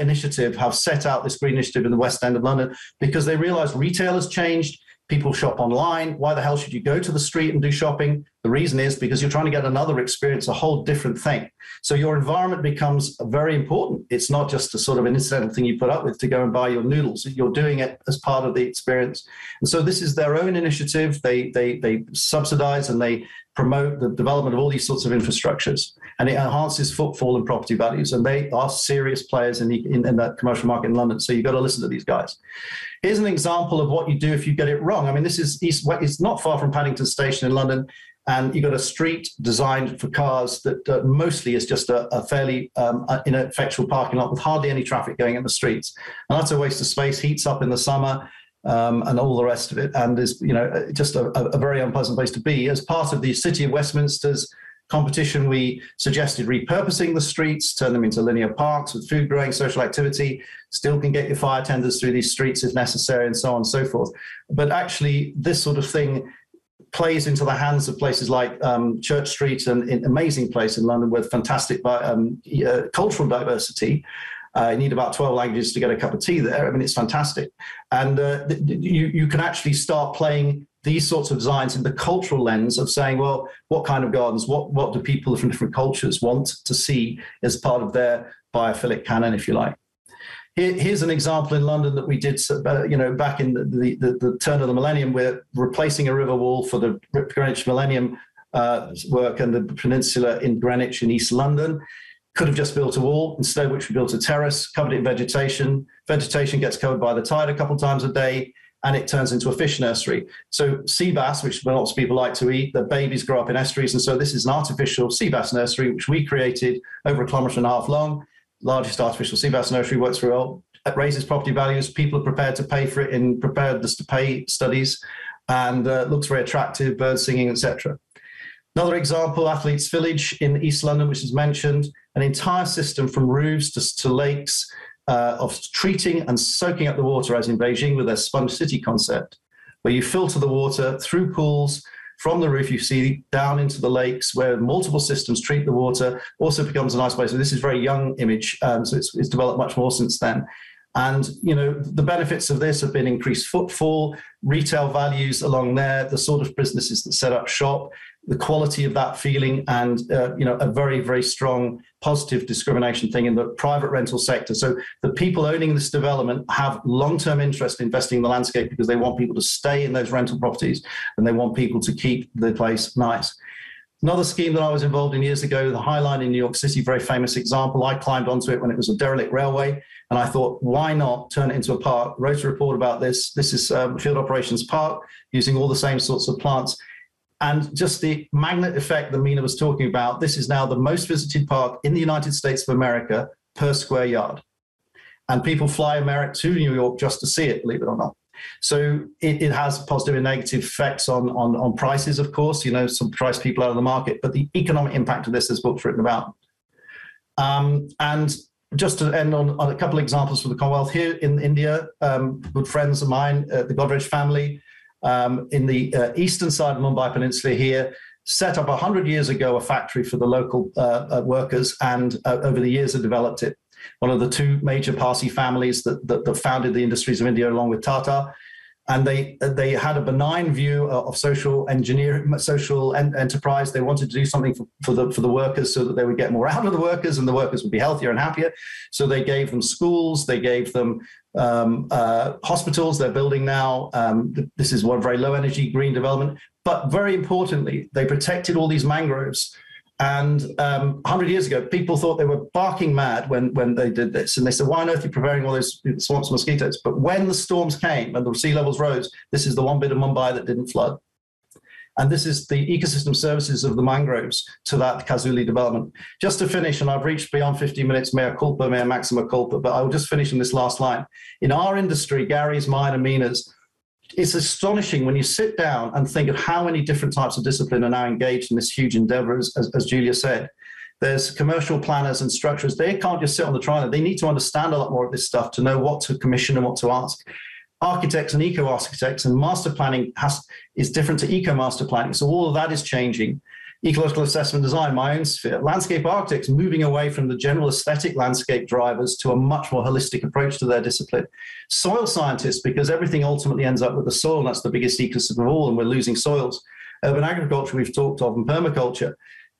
initiative, have set out this green initiative in the West End of London because they realised retail has changed, people shop online. Why the hell should you go to the street and do shopping? The reason is because you're trying to get another experience, a whole different thing. So your environment becomes very important. It's not just a sort of an incidental thing you put up with to go and buy your noodles. You're doing it as part of the experience. And so this is their own initiative. They subsidize and they promote the development of all these sorts of infrastructures. And it enhances footfall and property values. And they are serious players in the commercial market in London. So you've got to listen to these guys. Here's an example of what you do if you get it wrong. I mean, this is it's not far from Paddington Station in London. And you've got a street designed for cars that mostly is just a fairly ineffectual parking lot with hardly any traffic going in the streets. And that's a waste of space, heats up in the summer and all the rest of it. And is, you know, just a very unpleasant place to be. As part of the City of Westminster's competition, we suggested repurposing the streets, turn them into linear parks with food growing, social activity, still can get your fire tenders through these streets if necessary and so on and so forth. But actually this sort of thing plays into the hands of places like Church Street, an amazing place in London with fantastic cultural diversity. You need about 12 languages to get a cup of tea there. I mean, it's fantastic. And you can actually start playing these sorts of designs in the cultural lens of saying, well, what kind of gardens, what do people from different cultures want to see as part of their biophilic canon, if you like. Here's an example in London that we did, you know, back in the turn of the millennium. We're replacing a river wall for the Greenwich Millennium work and the peninsula in Greenwich in East London. Could have just built a wall, instead of which we built a terrace, covered it in vegetation. Vegetation gets covered by the tide a couple of times a day, and it turns into a fish nursery. So sea bass, which lots of people like to eat, their babies grow up in estuaries. And so this is an artificial sea bass nursery, which we created over 1.5 kilometres long. Largest artificial sea bass nursery, works for all. It raises property values. People are prepared to pay for it in preparedness to pay studies, and looks very attractive, bird singing, etc. Another example, Athletes Village in East London, which is mentioned, an entire system from roofs to lakes of treating and soaking up the water, as in Beijing with their sponge city concept, where you filter the water through pools. From the roof, you see down into the lakes where multiple systems treat the water, also becomes a nice place. So this is a very young image, so it's developed much more since then. And, you know, the benefits of this have been increased footfall, retail values along there, the sort of businesses that set up shop, the quality of that feeling, and, you know, a very, very strong positive discrimination thing in the private rental sector. So the people owning this development have long-term interest in investing in the landscape because they want people to stay in those rental properties and they want people to keep the place nice. Another scheme that I was involved in years ago, the High Line in New York City, very famous example. I climbed onto it when it was a derelict railway, and I thought, why not turn it into a park? Wrote a report about this. This is Field Operations Park, using all the same sorts of plants. And just the magnet effect that Mina was talking about, this is now the most visited park in the United States of America per square yard. And people fly America to New York just to see it, believe it or not. So it has positive and negative effects on prices, of course, you know, some price people out of the market, but the economic impact of this, this book's written about. And just to end on a couple of examples from the Commonwealth here in India, good friends of mine, the Godrej family, in the eastern side of Mumbai Peninsula here, set up 100 years ago a factory for the local workers, and over the years have developed it. One of the two major Parsi families that founded the industries of India along with Tata. And they had a benign view of social engineering, social enterprise. They wanted to do something for the workers so that they would get more out of the workers and the workers would be healthier and happier. So they gave them schools, they gave them hospitals they're building now. This is one very low energy green development. But very importantly, they protected all these mangroves. And 100 years ago, people thought they were barking mad when they did this. And they said, why on earth are you preparing all those swamps mosquitoes? But when the storms came and the sea levels rose, this is the one bit of Mumbai that didn't flood. And this is the ecosystem services of the mangroves to that Kazuli development. Just to finish, and I've reached beyond 15 minutes, mea culpa, mea maxima culpa, but I will just finish on this last line. In our industry, Gary's, mine and Mina's, it's astonishing when you sit down and think of how many different types of discipline are now engaged in this huge endeavor, as Julia said. There's commercial planners and structurers. They can't just sit on the triangle. They need to understand a lot more of this stuff to know what to commission and what to ask. Architects and eco-architects and master planning is different to eco-master planning. So all of that is changing. Ecological assessment design, my own sphere. Landscape architects moving away from the general aesthetic landscape drivers to a much more holistic approach to their discipline. Soil scientists, because everything ultimately ends up with the soil, and that's the biggest ecosystem of all, and we're losing soils. Urban agriculture we've talked of, and permaculture.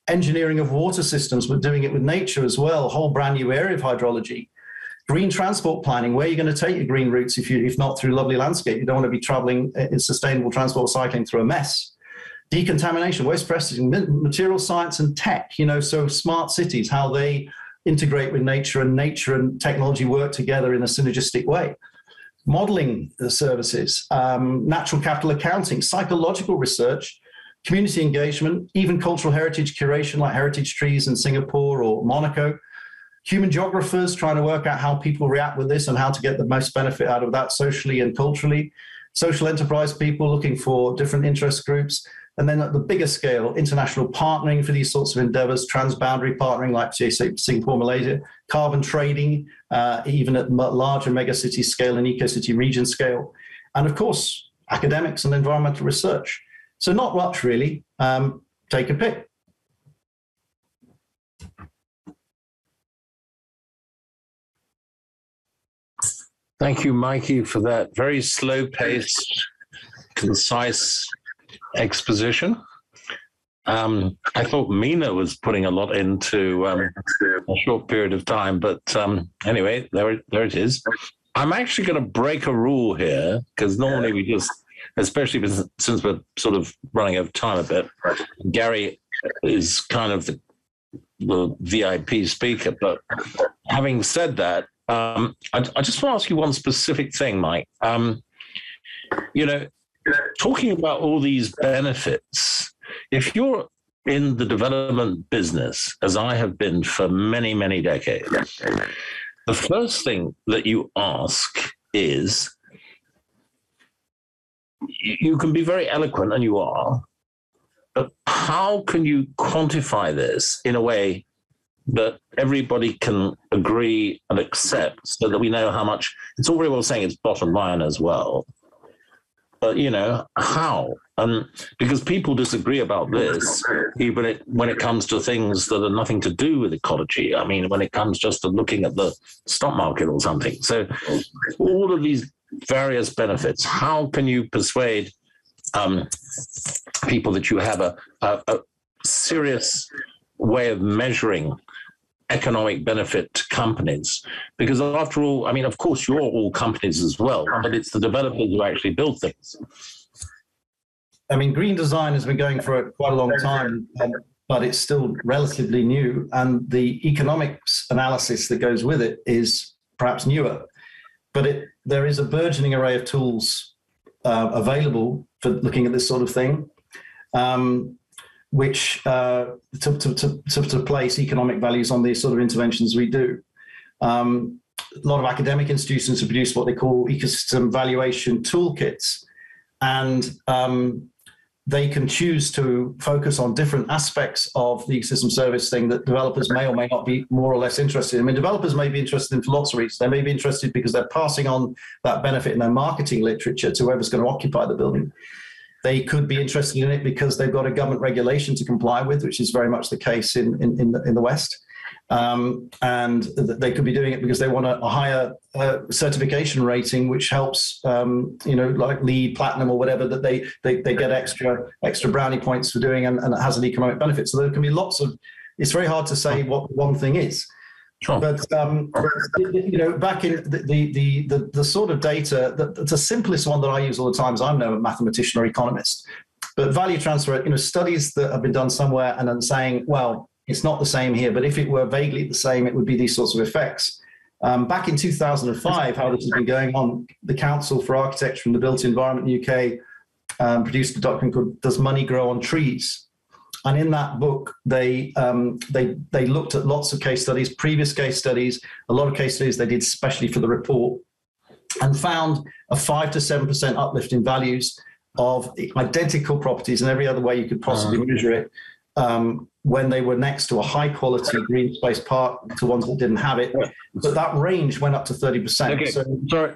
Engineering of water systems, we're doing it with nature as well, a whole brand new area of hydrology. Green transport planning, where are you going to take your green routes if not through lovely landscape? You don't want to be traveling in sustainable transport cycling through a mess. Decontamination, waste processing, material science and tech, you know, so smart cities, how they integrate with nature and technology work together in a synergistic way. Modeling services, natural capital accounting, psychological research, community engagement, even cultural heritage curation like heritage trees in Singapore or Monaco. Human geographers trying to work out how people react with this and how to get the most benefit out of that socially and culturally. Social enterprise people looking for different interest groups. And then at the bigger scale, international partnering for these sorts of endeavors, transboundary partnering like Singapore, Malaysia, carbon trading, even at larger megacity scale and eco-city region scale. And of course, academics and environmental research. So not much really, take a pick. Thank you, Mikey, for that very slow-paced, concise exposition. I thought Mina was putting a lot into a short period of time, but anyway, there it is. I'm actually going to break a rule here, because normally we just, especially since we're sort of running over time a bit, Gary is kind of the VIP speaker, but having said that, I just want to ask you one specific thing, Mike. You know, talking about all these benefits, if you're in the development business, as I have been for many, many decades, the first thing that you ask is, you can be very eloquent, and you are, but how can you quantify this in a way that everybody can agree and accept, so that we know how much? It's all very well saying it's bottom line as well. But, you know, how? And because people disagree about this, even when it comes to things that are nothing to do with ecology. I mean, when it comes just to looking at the stock market or something. So all of these various benefits, how can you persuade people that you have a serious way of measuring economic benefit to companies? Because after all, I mean, of course, you're all companies as well, but it's the developers who actually build things. I mean, green design has been going for quite a long time, but it's still relatively new. And the economics analysis that goes with it is perhaps newer. But there is a burgeoning array of tools available for looking at this sort of thing. which to place economic values on these sort of interventions we do. A lot of academic institutions have produced what they call ecosystem valuation toolkits, and they can choose to focus on different aspects of the ecosystem service thing that developers may or may not be more or less interested in. I mean, developers may be interested in for lots of reasons. They may be interested because they're passing on that benefit in their marketing literature to whoever's going to occupy the building. They could be interested in it because they've got a government regulation to comply with, which is very much the case in the West. And they could be doing it because they want a higher certification rating, which helps, like LEED Platinum or whatever, that they get extra brownie points for doing, and it has an economic benefit. So there can be lots of, it's very hard to say what one thing is. Sure. But, back in the sort of data, the simplest one that I use all the time is I'm no mathematician or economist, but value transfer, studies that have been done somewhere and then saying, well, it's not the same here, but if it were vaguely the same, it would be these sorts of effects. Back in 2005, how this has been going on, the Council for Architecture and the Built Environment UK produced a document called Does Money Grow on Trees? And in that book, they looked at lots of case studies, previous case studies, a lot of case studies they did especially for the report, and found a 5 to 7% uplift in values of identical properties in every other way you could possibly measure it. When they were next to a high-quality green space park to ones that didn't have it. But that range went up to 30%. Okay. So,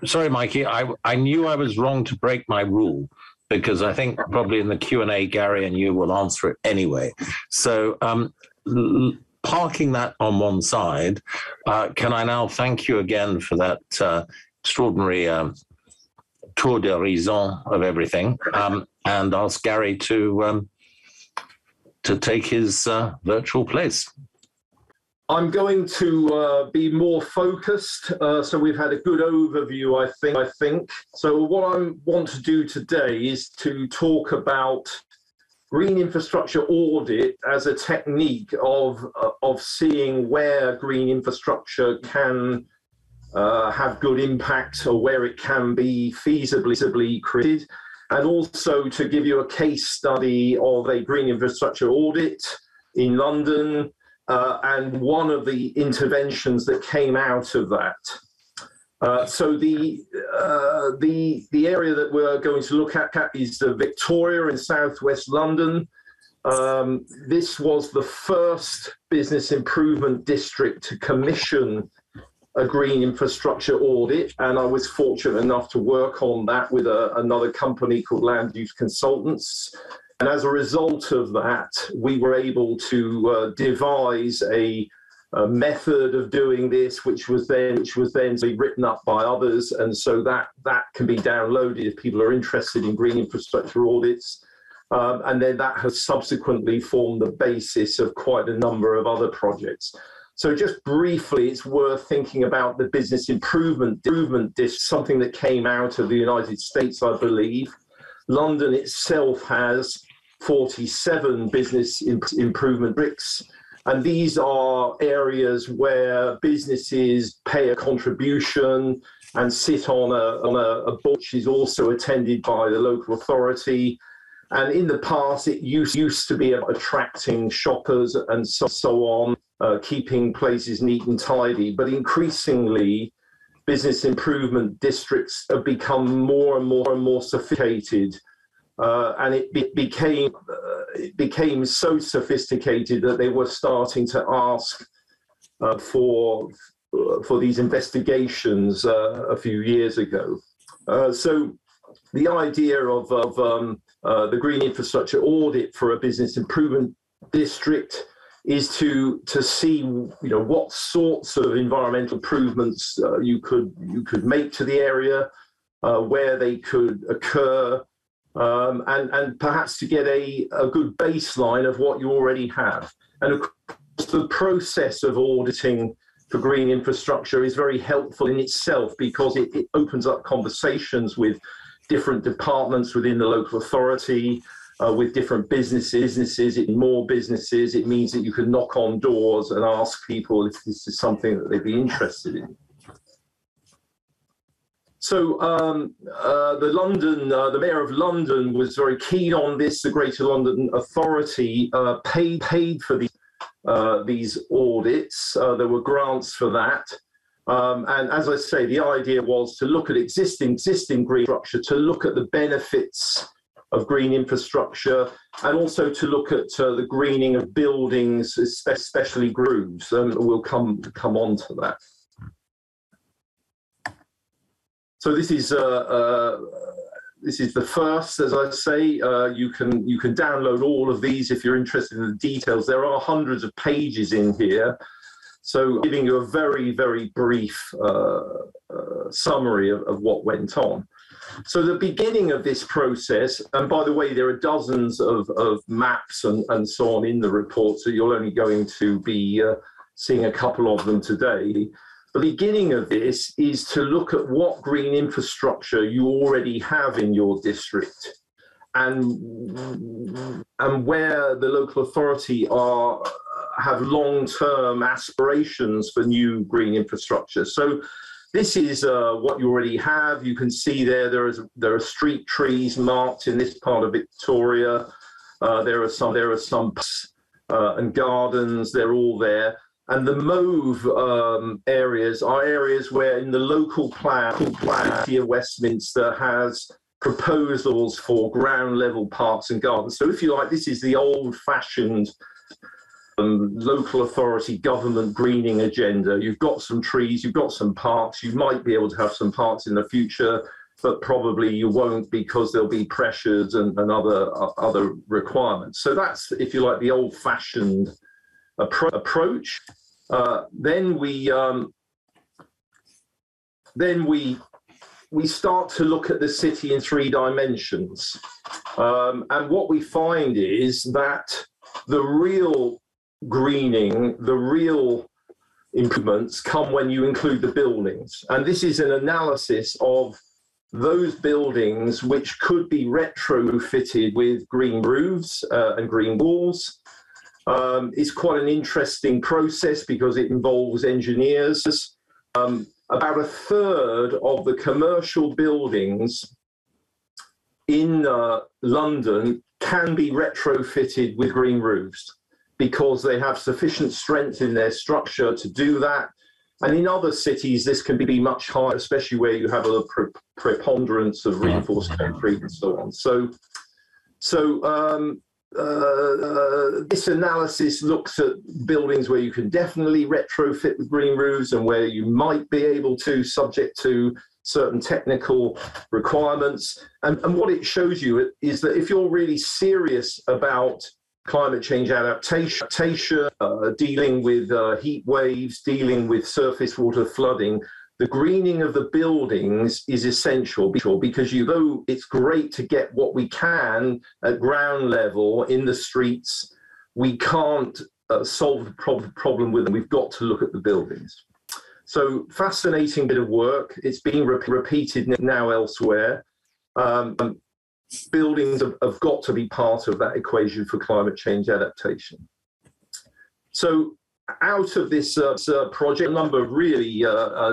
sorry, Mikey. I knew I was wrong to break my rule because I think probably in the Q&A, Gary and you will answer it anyway. So parking that on one side, can I now thank you again for that extraordinary tour d'horizon of everything and ask Gary to take his virtual place. I'm going to be more focused. So we've had a good overview, I think. So what I want to do today is to talk about green infrastructure audit as a technique of seeing where green infrastructure can have good impact or where it can be feasibly created. And also to give you a case study of a green infrastructure audit in London and one of the interventions that came out of that. So the area that we're going to look at is the Victoria in southwest London. This was the first business improvement district to commission a green infrastructure audit, and I was fortunate enough to work on that with another company called Land Use Consultants. And as a result of that, we were able to devise a method of doing this, which was then written up by others, and so that can be downloaded if people are interested in green infrastructure audits. And then that has subsequently formed the basis of quite a number of other projects. So just briefly, it's worth thinking about the business improvement district, something that came out of the United States, I believe. London itself has 47 business improvement bricks, and these are areas where businesses pay a contribution and sit on a board, which is also attended by the local authority. And in the past, it used to be about attracting shoppers and so on, keeping places neat and tidy. But increasingly, business improvement districts have become more and more sophisticated. And it became so sophisticated that they were starting to ask for these investigations a few years ago. So the idea of the green infrastructure audit for a business improvement district is to see what sorts of environmental improvements you could make to the area, where they could occur, and perhaps to get a good baseline of what you already have. And of course, the process of auditing for green infrastructure is very helpful in itself because it opens up conversations with different departments within the local authority, with different businesses, more businesses. It means that you can knock on doors and ask people if this is something that they'd be interested in. So the Mayor of London was very keen on this. The Greater London Authority paid for these audits. There were grants for that. And as I say, the idea was to look at existing green infrastructure, to look at the benefits of green infrastructure, and also to look at the greening of buildings, especially groves. And we'll come on to that. So this is the first, as I say. You can download all of these if you're interested in the details. There are hundreds of pages in here, so I'm giving you a very, very brief summary of what went on. So the beginning of this process, and by the way, there are dozens of maps and so on in the report, so you're only going to be seeing a couple of them today. The beginning of this is to look at what green infrastructure you already have in your district, and where the local authority have long-term aspirations for new green infrastructure. So this is what you already have. You can see there are street trees marked in this part of Victoria. There are some parks, and gardens. They're all there. And the mauve areas are areas where, in the local plan, here Westminster has proposals for ground level parks and gardens. So, if you like, this is the old-fashioned local authority government greening agenda. You've got some trees, you've got some parks. You might be able to have some parks in the future, but probably you won't, because there'll be pressures and other requirements. So that's, if you like, the old-fashioned approach. Then we start to look at the city in three dimensions, and what we find is that the real greening, the real improvements, come when you include the buildings. And this is an analysis of those buildings which could be retrofitted with green roofs and green walls. It's quite an interesting process because it involves engineers. About a third of the commercial buildings in London can be retrofitted with green roofs because they have sufficient strength in their structure to do that. And in other cities, this can be much higher, especially where you have a preponderance of reinforced concrete and so on. This analysis looks at buildings where you can definitely retrofit with green roofs and where you might be able to, subject to certain technical requirements. And what it shows you is that if you're really serious about climate change adaptation, dealing with heat waves, dealing with surface water flooding, the greening of the buildings is essential, because though it's great to get what we can at ground level in the streets, we can't solve the problem with them. We've got to look at the buildings. So, fascinating bit of work. It's being repeated now elsewhere. Buildings have got to be part of that equation for climate change adaptation. So, out of this project, a number of really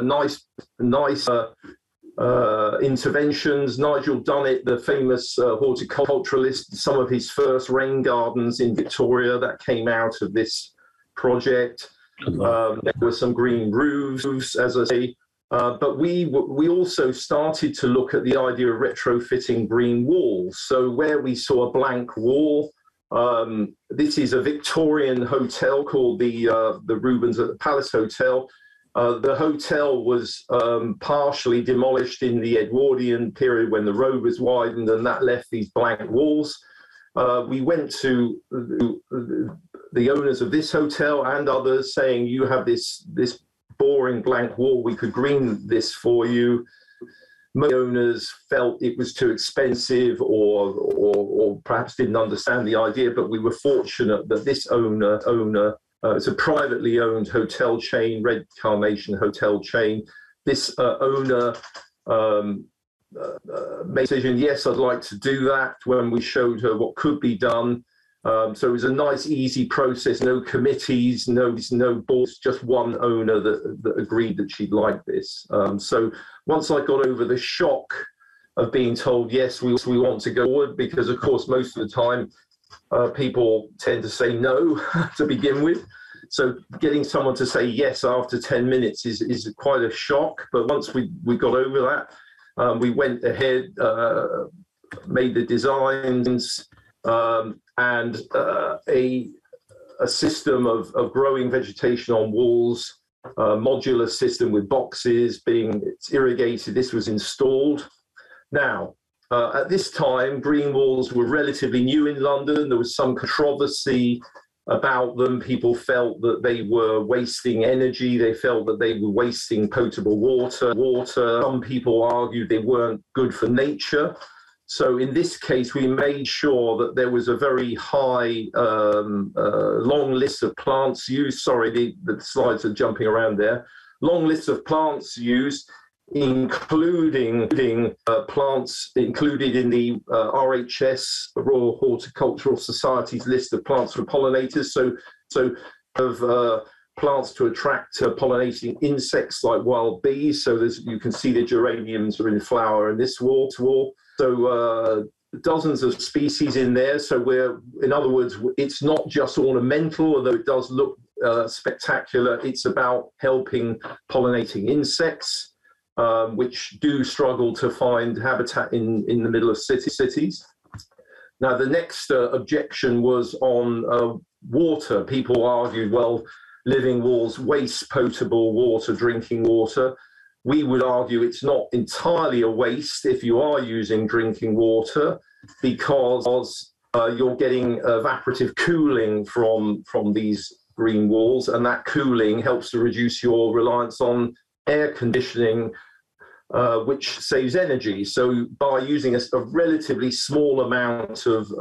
nice interventions. Nigel Dunnett, the famous horticulturalist, some of his first rain gardens in Victoria that came out of this project. There were some green roofs, as I say, but we also started to look at the idea of retrofitting green walls. So where we saw a blank wall. This is a Victorian hotel called the Rubens at the Palace Hotel. The hotel was partially demolished in the Edwardian period when the road was widened, and that left these blank walls. We went to the owners of this hotel and others saying, you have this boring blank wall, we could green this for you. Most owners felt it was too expensive, or perhaps didn't understand the idea. But we were fortunate that this owner, it's a privately owned hotel chain, Red Carnation hotel chain. This owner made a decision. Yes, I'd like to do that. When we showed her what could be done, So it was a nice, easy process, no committees, no boards, just one owner that agreed that she'd like this. So once I got over the shock of being told, yes, we want to go forward, because, of course, most of the time people tend to say no to begin with. So getting someone to say yes after 10 minutes is quite a shock. But once we got over that, we went ahead, made the designs, and a system of growing vegetation on walls, a modular system with boxes being irrigated. This was installed. Now, at this time, green walls were relatively new in London. There was some controversy about them. People felt that they were wasting energy. They felt that they were wasting potable water. Some people argued they weren't good for nature. So in this case, we made sure that there was a very high, long list of plants used. Sorry, the slides are jumping around there. Long list of plants used, including plants included in the RHS, Royal Horticultural Society's list of plants for pollinators. So of plants to attract pollinating insects like wild bees. So you can see the geraniums are in flower in this wall. So dozens of species in there. So in other words, it's not just ornamental, although it does look spectacular. It's about helping pollinating insects, which do struggle to find habitat in the middle of cities. Now, the next objection was on water. People argued, well, living walls waste potable water, drinking water. We would argue it's not entirely a waste if you are using drinking water, because you're getting evaporative cooling from these green walls, and that cooling helps to reduce your reliance on air conditioning, which saves energy. So by using a relatively small amount of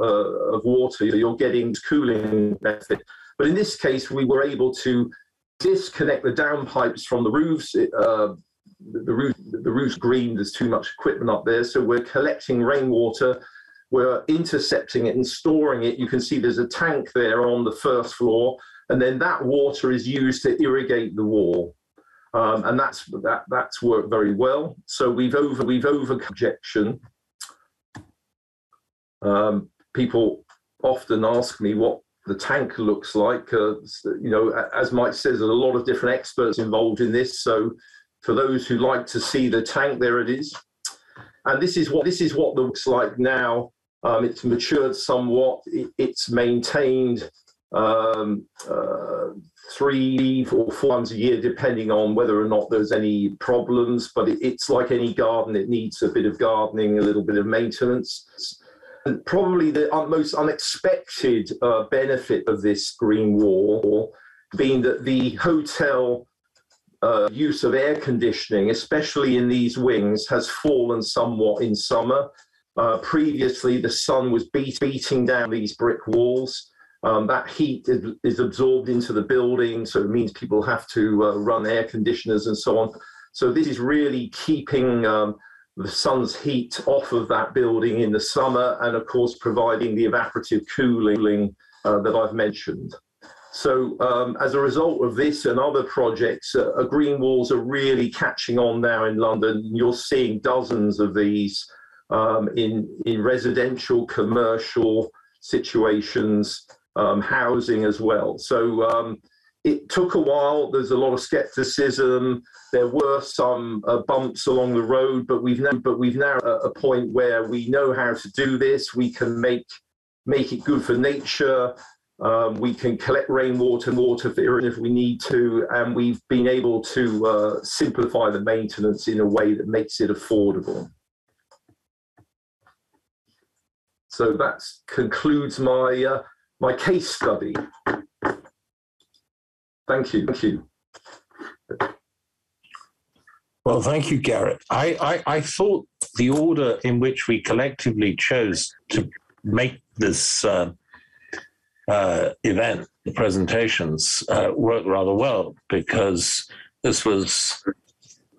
water, you're getting cooling benefit. But in this case, we were able to disconnect the downpipes from the roofs. The roof's green, there's too much equipment up there, so we're collecting rainwater, we're intercepting it and storing it. You can see there's a tank there on the first floor, and then that water is used to irrigate the wall, and that's worked very well. So we've over objection. People often ask me what the tank looks like. You know, as Mike says, there's a lot of different experts involved in this, so for those who like to see the tank, there it is. And this is what it looks like now. It's matured somewhat. It's maintained 3 or 4 times a year, depending on whether or not there's any problems. But it's like any garden. It needs a bit of gardening, a little bit of maintenance. And probably the most unexpected benefit of this green wall being that the hotel use of air conditioning, especially in these wings, has fallen somewhat in summer. Previously, the sun was beating down these brick walls. That heat is absorbed into the building, so it means people have to run air conditioners and so on. So this is really keeping the sun's heat off of that building in the summer, and of course providing the evaporative cooling that I've mentioned. So as a result of this and other projects, green walls are really catching on now in London. You're seeing dozens of these in residential, commercial situations, housing as well. So it took a while. There's a lot of scepticism. There were some bumps along the road, but we've now at a point where we know how to do this. We can make it good for nature. We can collect rainwater and water for irrigation if we need to, and we've been able to simplify the maintenance in a way that makes it affordable. So that concludes my case study. Thank you. Thank you. Well, thank you, Garrett. I thought the order in which we collectively chose to make this event, the presentations, worked rather well, because this was,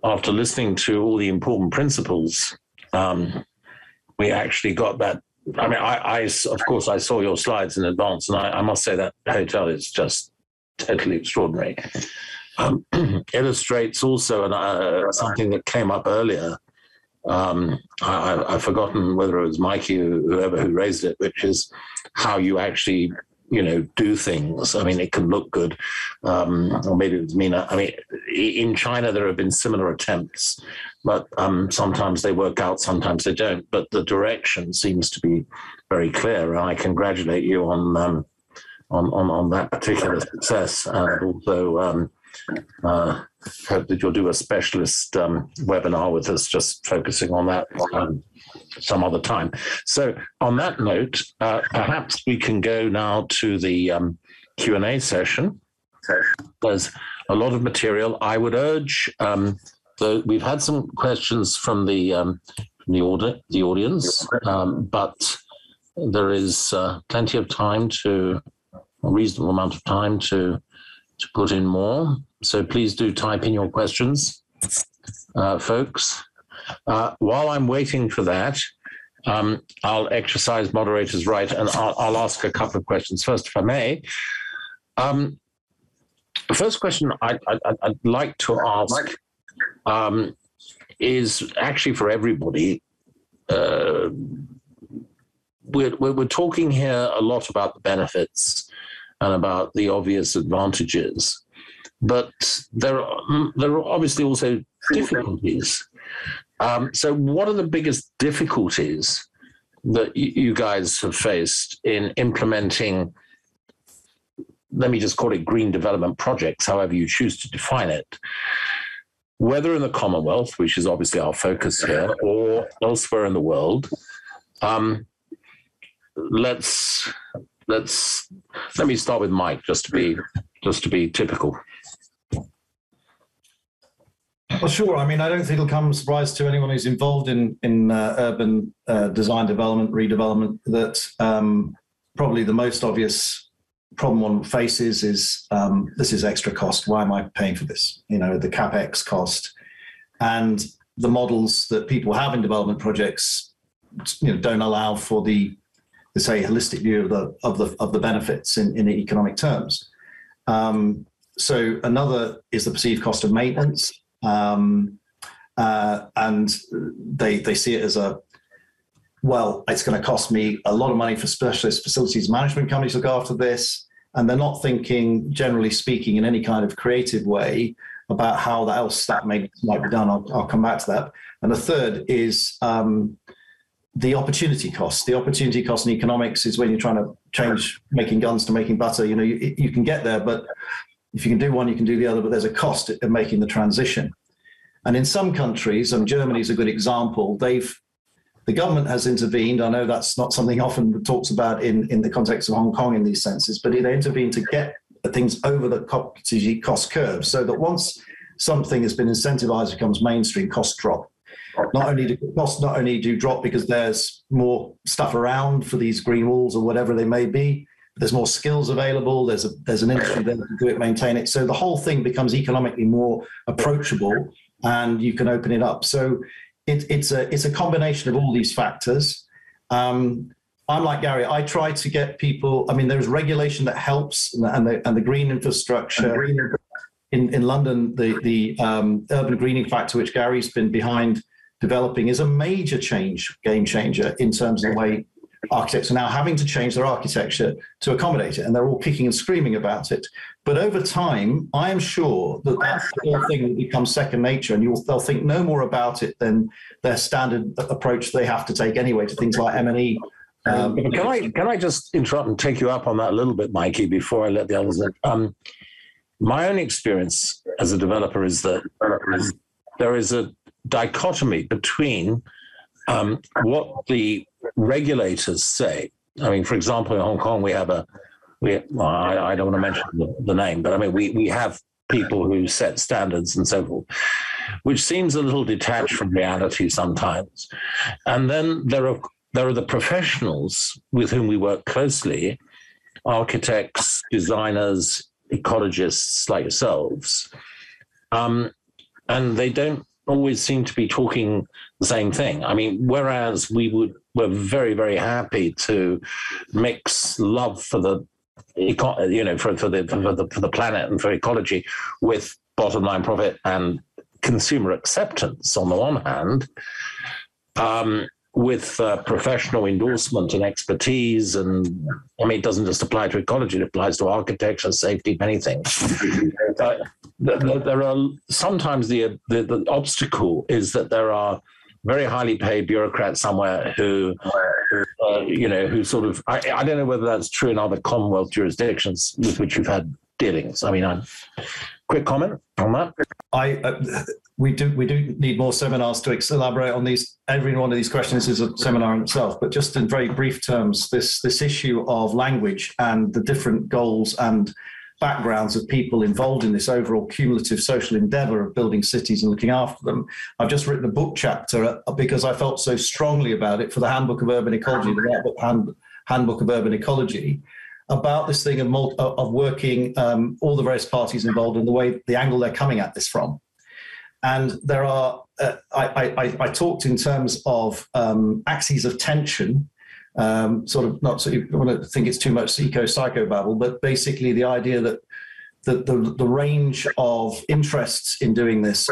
after listening to all the important principles, we actually got that I mean, I saw your slides in advance, and I must say that hotel is just totally extraordinary. Illustrates also something that came up earlier. I've forgotten whether it was Mikey or whoever who raised it, which is how you actually, you know, do things. I mean, it can look good, or maybe it was Mina. I mean, in China, there have been similar attempts, but sometimes they work out, sometimes they don't. But the direction seems to be very clear, and I congratulate you on that particular success, and also hope that you'll do a specialist webinar with us, just focusing on that some other time. So on that note, perhaps we can go now to the Q&A session. There's a lot of material. I would urge, we've had some questions from the audience, but there is plenty of time to put in more. So please do type in your questions, folks. While I'm waiting for that, I'll exercise moderator's right, and I'll ask a couple of questions first, if I may. The first question I'd like to ask is actually for everybody. We're talking here a lot about the benefits and about the obvious advantages, but there are obviously also difficulties. So what are the biggest difficulties that you guys have faced in implementing, let me just call it green development projects, however you choose to define it, whether in the Commonwealth, which is obviously our focus here, or elsewhere in the world? Let me start with Mike, just to be typical. Well, sure. I mean, I don't think it'll come as a surprise to anyone who's involved in urban design development, redevelopment, that probably the most obvious problem one faces is this is extra cost. Why am I paying for this? You know, the CapEx cost. And the models that people have in development projects, you know, don't allow for the say holistic view of the benefits in economic terms. So another is the perceived cost of maintenance. And they see it as well, it's going to cost me a lot of money for specialist facilities management companies to look after this. And they're not thinking, generally speaking, in any kind of creative way about how else that might be done. I'll come back to that. And the third is the opportunity cost. The opportunity cost in economics is when you're trying to change making guns to making butter. You know, you can get there, but if you can do one, you can do the other, but there's a cost of making the transition. And in some countries, and Germany is a good example, the government has intervened. I know that's not something often talks about in the context of Hong Kong in these senses, but they intervened to get things over the cost curve, so that once something has been incentivized, becomes mainstream, costs drop. Not only do drop because there's more stuff around for these green walls or whatever they may be, there's more skills available, there's an industry there to do it, maintain it. So the whole thing becomes economically more approachable and you can open it up. So it's a combination of all these factors. I'm like Gary, I try to get people, I mean, there's regulation that helps, and the green infrastructure. In London, the urban greening factor, which Gary's been behind developing, is a major game changer in terms of the way architects are now having to change their architecture to accommodate it, and they're all kicking and screaming about it. But over time, I am sure that that's the whole thing that becomes second nature, and they'll think no more about it than their standard approach they have to take anyway to things like M&E. Can I just interrupt and take you up on that a little bit, Mikey, before I let the others in? My own experience as a developer is that there is a dichotomy between what the regulators say. I mean, for example, in Hong Kong, we have I don't want to mention the name, but I mean, we have people who set standards and so forth, which seems a little detached from reality sometimes. And then there are the professionals with whom we work closely, architects, designers, ecologists like yourselves, and they don't always seem to be talking the same thing. I mean, whereas we're very, very happy to mix love for the, you know, for the planet and for ecology with bottom line profit and consumer acceptance on the one hand, with professional endorsement and expertise. And I mean, it doesn't just apply to ecology, it applies to architecture, safety, many things. There are sometimes the obstacle is that there are very highly paid bureaucrats somewhere who, you know, who sort of, I don't know whether that's true in other Commonwealth jurisdictions with which you've had dealings. I mean, quick comment on that. We do need more seminars to elaborate on these. Every one of these questions is a seminar in itself, but just in very brief terms, this issue of language and the different goals and backgrounds of people involved in this overall cumulative social endeavour of building cities and looking after them. I've just written a book chapter because I felt so strongly about it for the Handbook of Urban Ecology, the Handbook of Urban Ecology, about this thing of working all the various parties involved in the way, the angle they're coming at this from. And there are, I talked in terms of axes of tension, sort of not, so you don't want to think it's too much eco-psycho babble, but basically the idea that the range of interests in doing this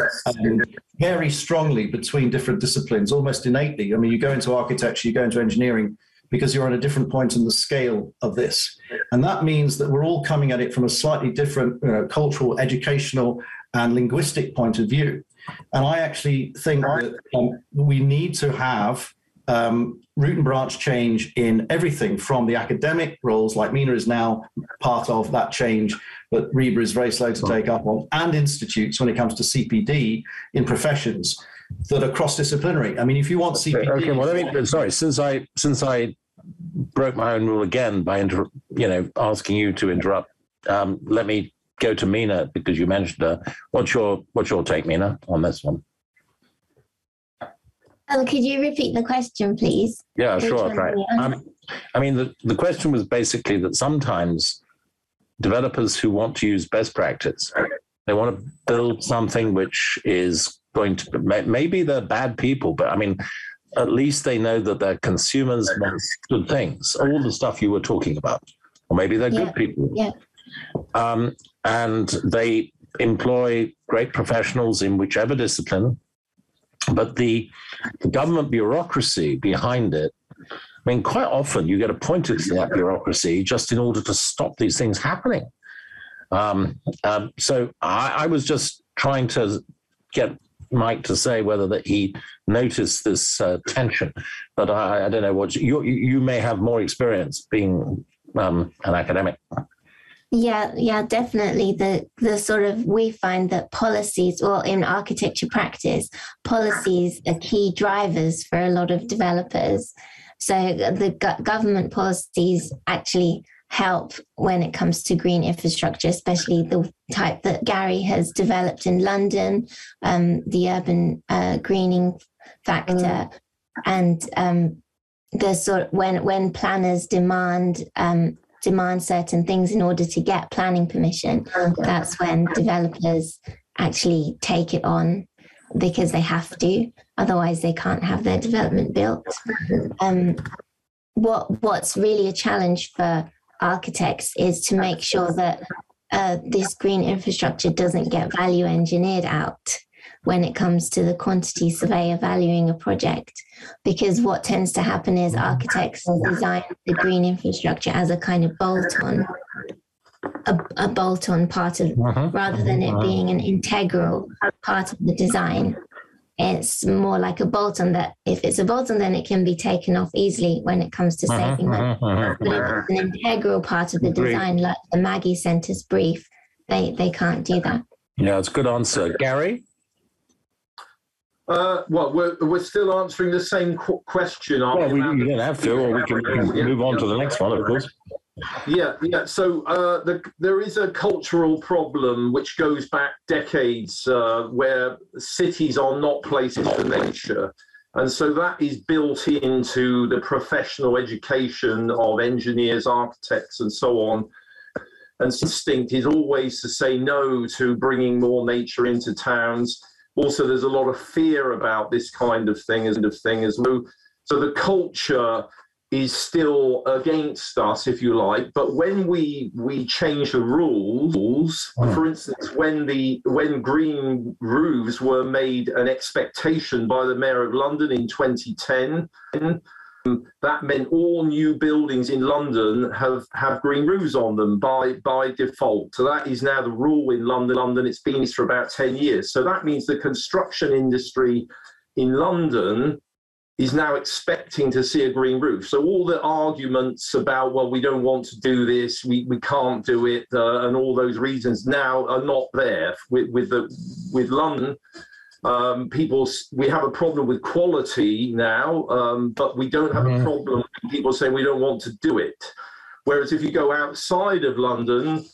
vary strongly between different disciplines, almost innately. I mean, you go into architecture, you go into engineering, because you're on a different point in the scale of this. And that means that we're all coming at it from a slightly different, you know, cultural, educational, and linguistic point of view. And I actually think that we need to have root and branch change in everything from the academic roles, like Mina is now part of that change, but Reba is very slow to take up on, and institutes when it comes to CPD in professions that are cross-disciplinary. I mean, if you want CPD... Okay, well, I mean, sorry, since I broke my own rule again by, asking you to interrupt, let me go to Mina because you mentioned her. What's your take, Mina, on this one? Could you repeat the question, please? Yeah, sure. Right. I mean, the question was basically that sometimes developers who want to use best practice, they want to build something which is going to, maybe they're bad people, but I mean, at least they know that their consumers want good things, all the stuff you were talking about, or maybe they're good people. Yeah. And they employ great professionals in whichever discipline, but the government bureaucracy behind it, I mean, quite often you get appointed to that bureaucracy just in order to stop these things happening. So I was just trying to get Mike to say whether that he noticed this tension, but I don't know what you may have more experience being an academic. Yeah, definitely. The sort of, we find that policies, or in architecture practice, policies are key drivers for a lot of developers. So the government policies actually help when it comes to green infrastructure, especially the type that Gary has developed in London, the urban greening factor, and the sort of, when planners demand certain things in order to get planning permission, that's when developers actually take it on because they have to, otherwise they can't have their development built. What's really a challenge for architects is to make sure that this green infrastructure doesn't get value engineered out when it comes to the quantity surveyor valuing a project, because what tends to happen is architects design the green infrastructure as a kind of bolt-on, a bolt-on part of, rather than it being an integral part of the design. It's more like a bolt-on that, if it's a bolt-on, then it can be taken off easily when it comes to saving money. But if it's an integral part of the design, like the Maggie Centres brief, they can't do that. Yeah, it's a good answer. Gary? Well, we're still answering the same question. Well, you don't have to, or we can move on to the next one, of course. Yeah. So there is a cultural problem which goes back decades where cities are not places for nature. And so that is built into the professional education of engineers, architects, and so on. And instinct is always to say no to bringing more nature into towns. also there's a lot of fear about this kind of thing as well. So the culture is still against us, if you like. But when we change the rules, for instance, when green roofs were made an expectation by the Mayor of London in 2010, that meant all new buildings in London have green roofs on them by default. So that is now the rule in London. It's been for about 10 years. So that means the construction industry in London is now expecting to see a green roof. So all the arguments about, well, we don't want to do this, we can't do it, and all those reasons now are not there with London. We have a problem with quality now, but we don't have a problem with people saying we don't want to do it. Whereas if you go outside of London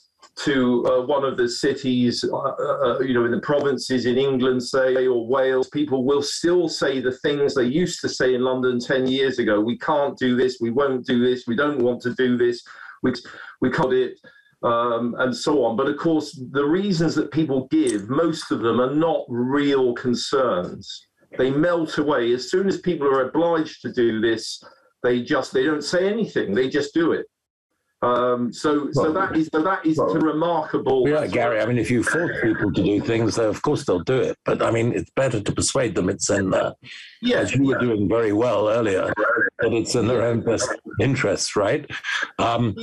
to one of the cities, in the provinces in England, say, or Wales, people will still say the things they used to say in London 10 years ago. We can't do this, we won't do this, we don't want to do this, we can't do it. And so on. But of course, the reasons that people give, most of them are not real concerns. They melt away. As soon as people are obliged to do this, they don't say anything. They just do it. So that is remarkable. Yeah, Gary, I mean, if you force people to do things, of course they'll do it. But I mean, it's better to persuade them it's in their, as you were doing very well earlier, that it's in their own best interests, right? But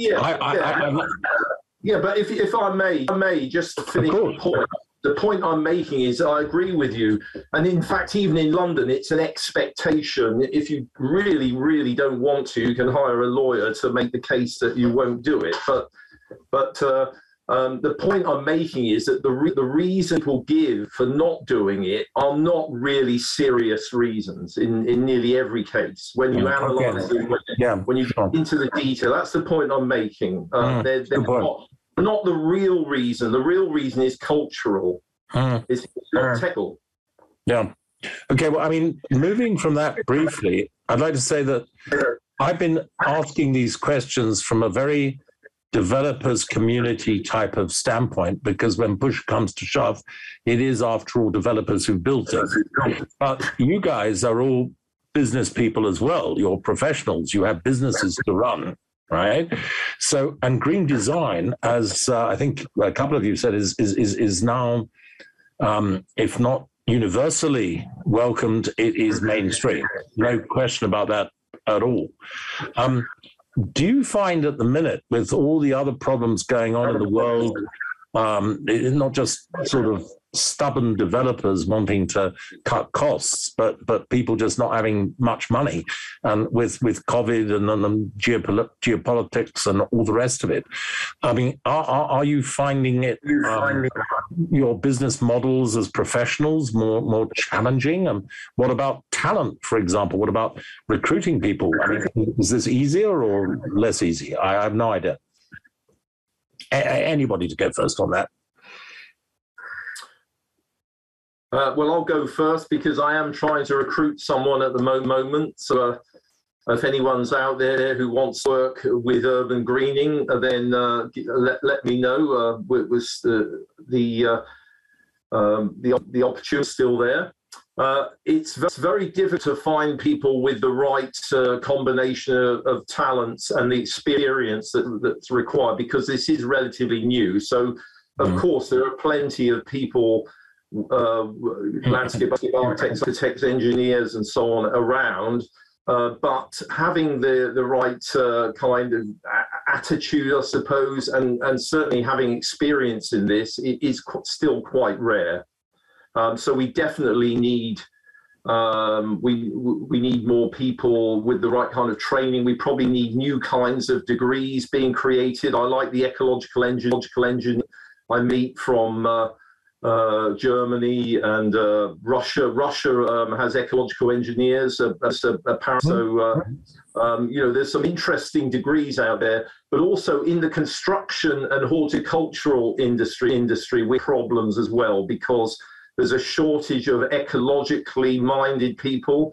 if I may just finish the point. The point I'm making is I agree with you. And in fact, even in London, it's an expectation. If you really, really don't want to, you can hire a lawyer to make the case that you won't do it. But the point I'm making is that the reason people give for not doing it are not really serious reasons in nearly every case. When you analyse them, when you get into the detail, that's the point I'm making. They're not the real reason. The real reason is cultural. It's not technical. Yeah. Okay, well, I mean, moving from that briefly, I'd like to say that I've been asking these questions from a very developers community type of standpoint, because when push comes to shove, it is, after all, developers who built it. But you guys are all business people as well. You're professionals. You have businesses to run. Right. So, and green design, as I think a couple of you said, is now, if not universally welcomed, it is mainstream. No question about that at all. Do you find at the minute, with all the other problems going on in the world, it's not just sort of stubborn developers wanting to cut costs, but people just not having much money, and with COVID and geopolitics and all the rest of it. I mean, are you finding it your business models as professionals more challenging? And what about talent, for example? What about recruiting people? I mean, is this easier or less easy? I have no idea. Anybody to go first on that? Well, I'll go first because I am trying to recruit someone at the moment. So if anyone's out there who wants to work with urban greening, then let me know. The opportunity still there. It's very difficult to find people with the right combination of talents and the experience that's required, because this is relatively new. So, of course, there are plenty of people, landscape architects, engineers, and so on around. But having the right kind of attitude, I suppose, and certainly having experience in this is still quite rare. So we definitely need we need more people with the right kind of training. We probably need new kinds of degrees being created. I like the ecological engineer I meet from Germany and Russia. Russia has ecological engineers. There's some interesting degrees out there, but also in the construction and horticultural industry with problems as well, because there's a shortage of ecologically minded people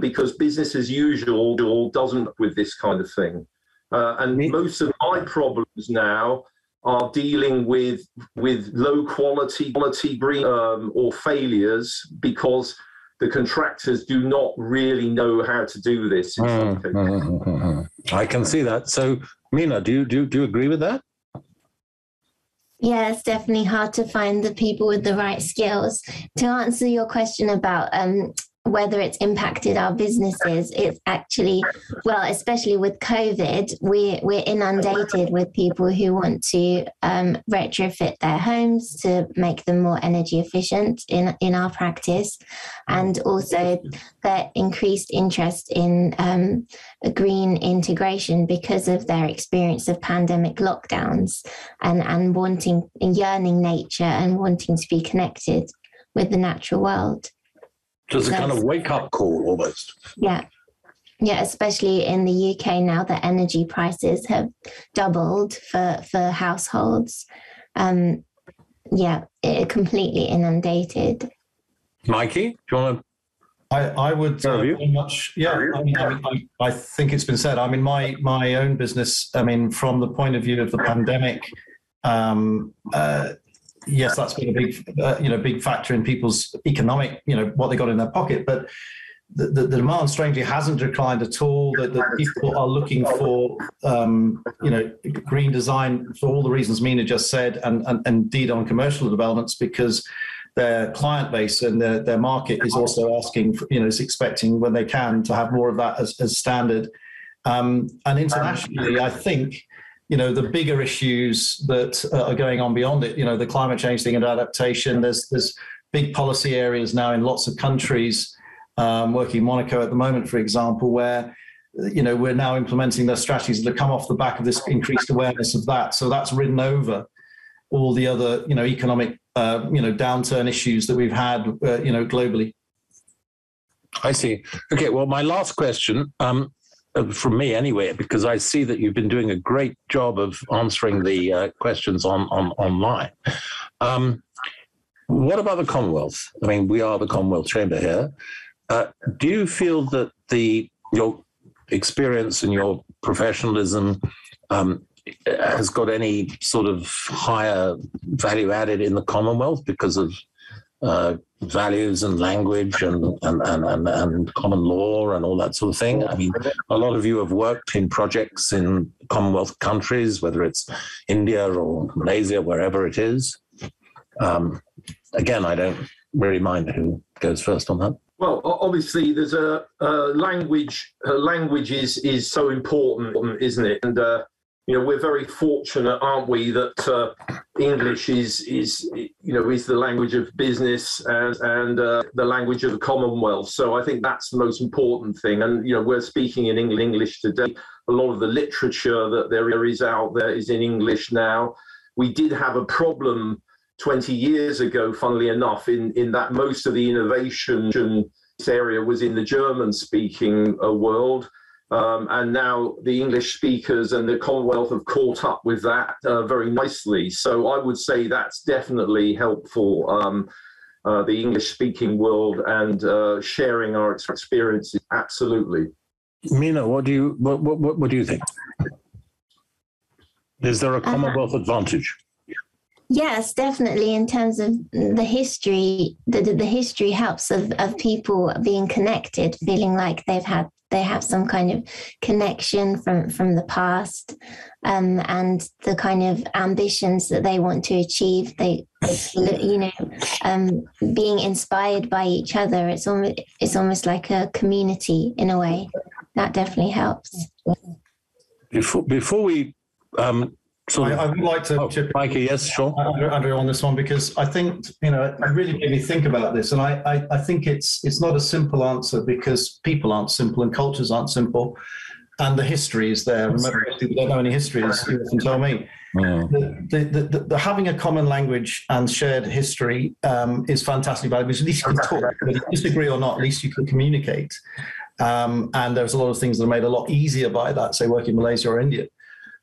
because business as usual doesn't with this kind of thing. And most of my problems now are dealing with low quality green or failures because the contractors do not really know how to do this. I can see that. So, Mina, do you agree with that? Yeah, it's definitely hard to find the people with the right skills. To answer your question about whether it's impacted our businesses, it's actually, well, especially with COVID, we're inundated with people who want to retrofit their homes to make them more energy efficient in our practice, and also their increased interest in green integration because of their experience of pandemic lockdowns and wanting and yearning nature and wanting to be connected with the natural world. Just a kind of wake-up call almost. Yeah. Yeah, especially in the UK now that energy prices have doubled for households. Yeah, it completely inundated. Mikey, do you want to? I would very much, yeah. I think it's been said. I mean, my own business, I mean, from the point of view of the pandemic, yes, that's been a big, big factor in people's economic, what they got in their pocket. But the demand, strangely, hasn't declined at all. That people are looking for, green design for all the reasons Mina just said, and indeed on commercial developments, because their client base and their market is also asking, is expecting when they can to have more of that as standard. And internationally, I think, the bigger issues that are going on beyond it, the climate change thing and adaptation. There's big policy areas now in lots of countries, working in Monaco at the moment, for example, where, we're now implementing their strategies that come off the back of this increased awareness of that. So that's ridden over all the other, economic, downturn issues that we've had, globally. I see. Okay, well, my last question, from me anyway, because I see that you've been doing a great job of answering the questions on online. What about the Commonwealth? I mean, we are the Commonwealth Chamber here. Do you feel that your experience and your professionalism has got any sort of higher value added in the Commonwealth because of values and language and common law and all that sort of thing? I mean, a lot of you have worked in projects in Commonwealth countries, whether it's India or Malaysia, wherever it is. Again, I don't really mind who goes first on that. Well, obviously, there's a language. Language is so important, isn't it? And we're very fortunate, aren't we, that English is the language of business and the language of the Commonwealth. So I think that's the most important thing. And, we're speaking in English today. A lot of the literature that there is out there is in English now. We did have a problem 20 years ago, funnily enough, in that most of the innovation area was in the German-speaking world. And now the English speakers and the Commonwealth have caught up with that very nicely. So I would say that's definitely helpful, the English-speaking world and sharing our experiences. Absolutely. Mina, what do you think? Is there a Commonwealth advantage? Yes, definitely. In terms of the history, the history helps of people being connected, feeling like they have some kind of connection from the past, and the kind of ambitions that they want to achieve. Being inspired by each other. It's almost like a community in a way. That definitely helps. Before we. So I would like to chip Mikey, yes, sure. Andrew on this one, because I think, it really made me think about this. And I think it's not a simple answer, because people aren't simple and cultures aren't simple. And the history is there. Remember, people don't know any history, as you often tell me. The having a common language and shared history is fantastic value, because at least you can talk, whether you disagree or not, at least you can communicate. And there's a lot of things that are made a lot easier by that, say, working in Malaysia or India.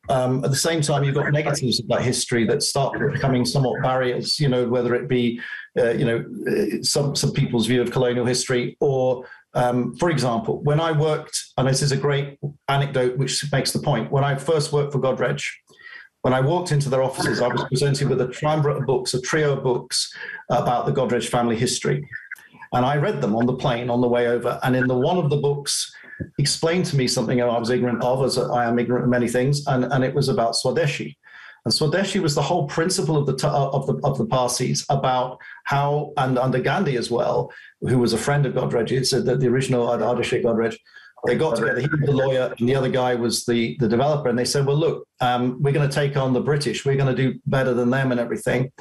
At the same time, you've got negatives of that history that start becoming somewhat barriers, whether it be, some people's view of colonial history or, for example, when I worked, and this is a great anecdote which makes the point, when I first worked for Godrej, When I walked into their offices, I was presented with a triumvirate of books, a trio of books about the Godrej family history. And I read them on the plane on the way over. And in the one of the books explained to me something I was ignorant of, as I am ignorant of many things, and it was about Swadeshi. And Swadeshi was the whole principle of the Parsis about how, and under Gandhi as well, who was a friend of Godrej, said that the original Ardashir Godrej, they got together, he was the lawyer and the other guy was the developer. And they said, well, look, we're going to take on the British. We're going to do better than them and everything.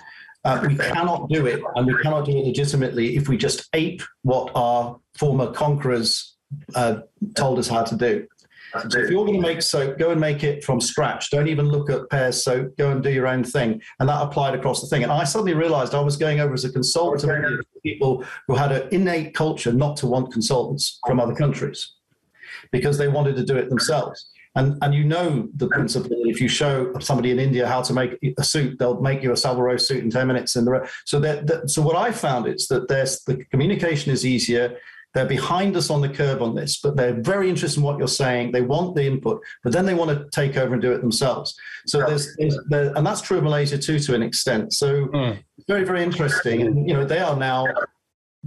We cannot do it, and we cannot do it legitimately if we just ape what our former conquerors told us how to do. So if you're going to make soap, go and make it from scratch. Don't even look at Pears soap. Go and do your own thing. And that applied across the thing. And I suddenly realized I was going over as a consultant to people who had an innate culture not to want consultants from other countries because they wanted to do it themselves. And you know the principle that if you show somebody in India how to make a suit, they'll make you a Savile Row suit in 10 minutes. So what I found is that the communication is easier. They're behind us on the curve on this, but they're very interested in what you're saying. They want the input, but then they want to take over and do it themselves. So and that's true of Malaysia too, to an extent. So very, very interesting. And, you know, they are now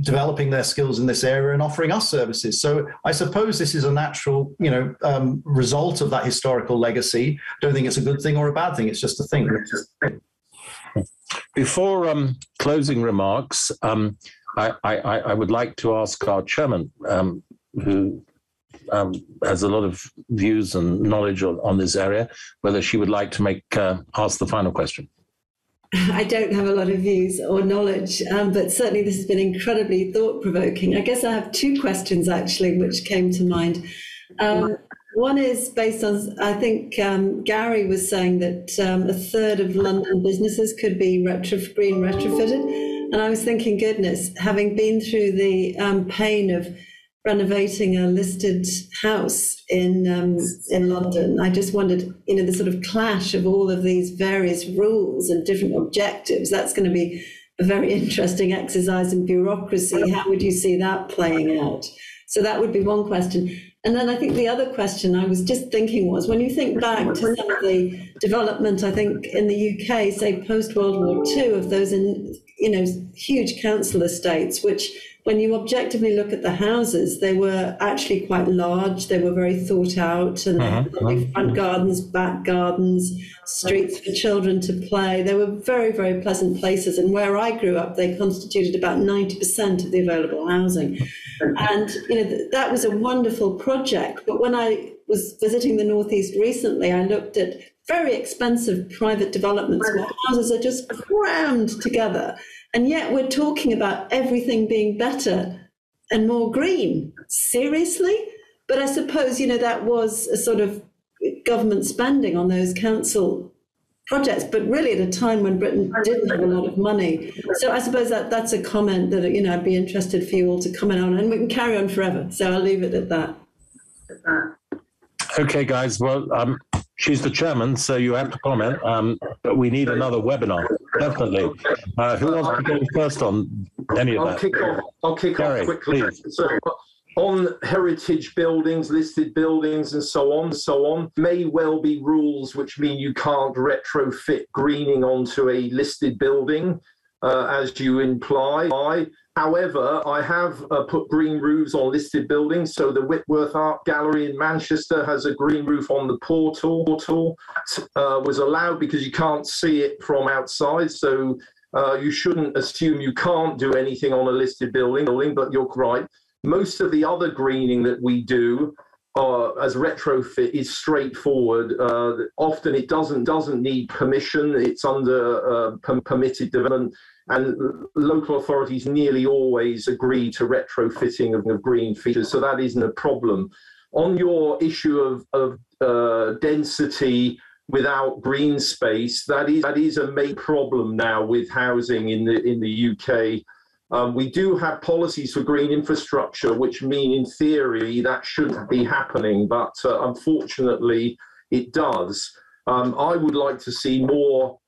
developing their skills in this area and offering us services. So I suppose this is a natural, you know, result of that historical legacy. I don't think it's a good thing or a bad thing. It's just a thing. Before closing remarks, I would like to ask our chairman, who has a lot of views and knowledge on this area, whether she would like to ask the final question. I don't have a lot of views or knowledge, but certainly this has been incredibly thought-provoking. I guess I have two questions, actually, which came to mind. One is based on, I think Gary was saying that a third of London businesses could be green retrofitted. And I was thinking, goodness, having been through the pain of renovating a listed house in London, I just wondered, you know, the sort of clash of all of these various rules and different objectives. That's going to be a very interesting exercise in bureaucracy. How would you see that playing out? So that would be one question. And then I think the other question I was just thinking was, when you think back to some of the development, I think in the UK, say post-World War II, of those huge council estates, which when you objectively look at the houses, they were actually quite large. They were very thought out, and front gardens, back gardens, streets for children to play. They were very, very pleasant places. And where I grew up, they constituted about 90% of the available housing. And you know, that was a wonderful project. But when I was visiting the Northeast recently, I looked at very expensive private developments where houses are just crammed together. And yet we're talking about everything being better and more green. Seriously? But I suppose, you know, that was a sort of government spending on those council projects, but really at a time when Britain didn't have a lot of money. So I suppose that's a comment that, you know, I'd be interested for you all to comment on, and we can carry on forever. So I'll leave it at that. Okay, guys. Well, she's the chairman, so you have to comment, but we need another webinar, definitely. Who wants to go first on any of that? I'll kick off quickly. So, on heritage buildings, listed buildings, and so on, may well be rules which mean you can't retrofit greening onto a listed building, as you imply. However, I have put green roofs on listed buildings. So the Whitworth Art Gallery in Manchester has a green roof on the portal. Was allowed because you can't see it from outside. So you shouldn't assume you can't do anything on a listed building, but you're right. Most of the other greening that we do as retrofit is straightforward. Often it doesn't need permission. It's under permitted development. And local authorities nearly always agree to retrofitting of green features, so that isn't a problem. On your issue of density without green space, that is a main problem now with housing in the UK. We do have policies for green infrastructure, which mean in theory that should be happening, but unfortunately it does. I would like to see more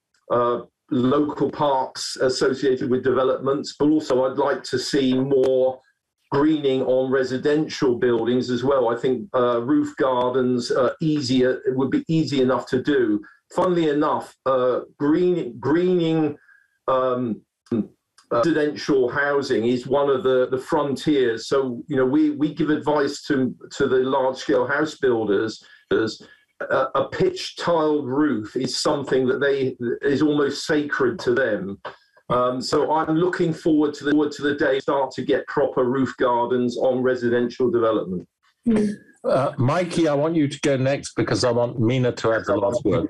local parks associated with developments, but also I'd like to see more greening on residential buildings as well. I think roof gardens would be easy enough to do. funnily enough, greening residential housing is one of the frontiers. So we give advice to the large scale house builders. A pitched tiled roof is something that is almost sacred to them. So I'm looking forward to the day start to get proper roof gardens on residential development. Mikey, I want you to go next because I want Mina to have the last word.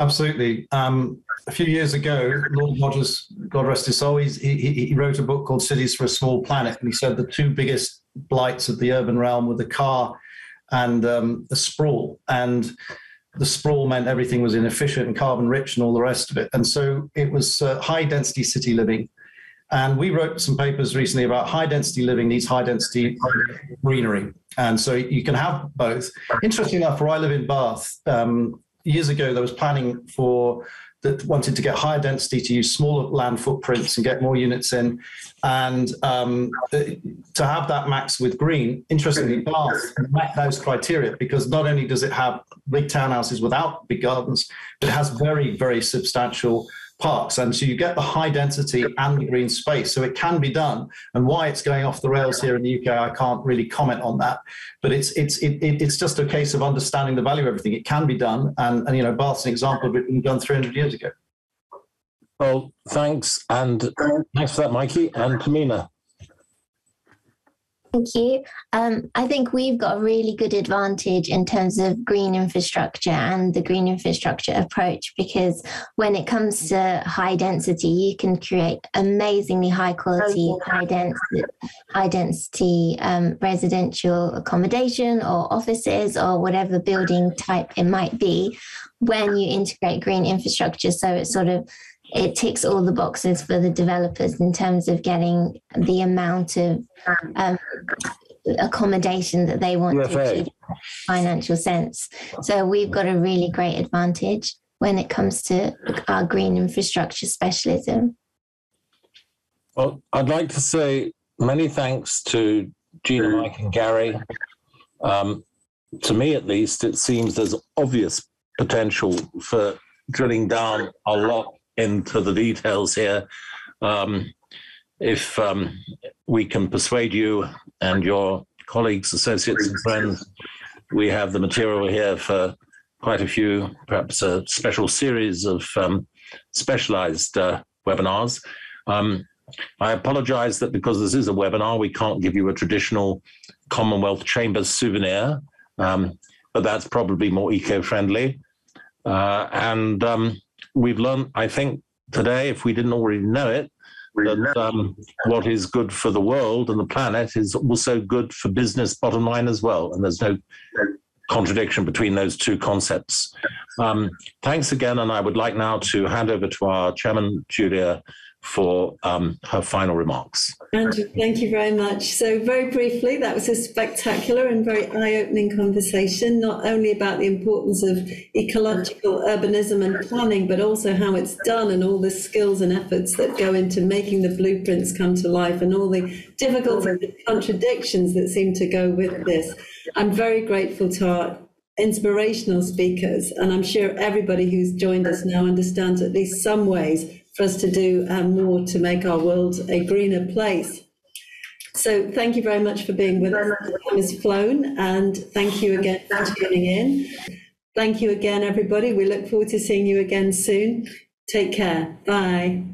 Absolutely. A few years ago, Lord Rogers, God rest his soul, he wrote a book called Cities for a Small Planet, and he said the two biggest blights of the urban realm were the car and the sprawl. And the sprawl meant everything was inefficient and carbon rich and all the rest of it. And so it was high density city living. And we wrote some papers recently about high density living needs high density greenery. And so you can have both. Interesting enough, where I live in Bath, years ago there was planning for that wanted to get higher density to use smaller land footprints and get more units in, and to have that max with green. Interestingly, Bath met those criteria because not only does it have big townhouses without big gardens, but it has very, very substantial parks. And so you get the high density and the green space. So it can be done. And why it's going off the rails here in the UK, I can't really comment on that. But it's just a case of understanding the value of everything. It can be done. And you know, Bath's an example of it being done 300 years ago. Well, thanks. And thanks for that, Mikey. And Pamina. Thank you. I think we've got a really good advantage in terms of green infrastructure and the green infrastructure approach, because when it comes to high density, you can create amazingly high quality, high density residential accommodation or offices or whatever building type it might be when you integrate green infrastructure. So it's sort of, it ticks all the boxes for the developers in terms of getting the amount of accommodation that they want to achieve in a financial sense. So we've got a really great advantage when it comes to our green infrastructure specialism. Well, I'd like to say many thanks to Gina, Mike and Gary. To me, at least, it seems there's obvious potential for drilling down a lot into the details here. If we can persuade you and your colleagues, associates and friends, we have the material here for quite a few, perhaps a special series of specialized webinars. I apologize that because this is a webinar, we can't give you a traditional Commonwealth Chamber souvenir, but that's probably more eco-friendly. We've learned, I think, today, if we didn't already know it, that what is good for the world and the planet is also good for business bottom line as well. And there's no contradiction between those two concepts. Thanks again. And I would like now to hand over to our chairman, Julia, for her final remarks. Andrew, thank you very much. So very briefly, that was a spectacular and very eye-opening conversation, not only about the importance of ecological urbanism and planning, but also how it's done and all the skills and efforts that go into making the blueprints come to life and all the difficulties and contradictions that seem to go with this. I'm very grateful to our inspirational speakers, and I'm sure everybody who's joined us now understands at least some ways for us to do more to make our world a greener place. So thank you very much for being with us. The time has flown, and thank you again for tuning in. Thank you again, everybody. We look forward to seeing you again soon. Take care. Bye.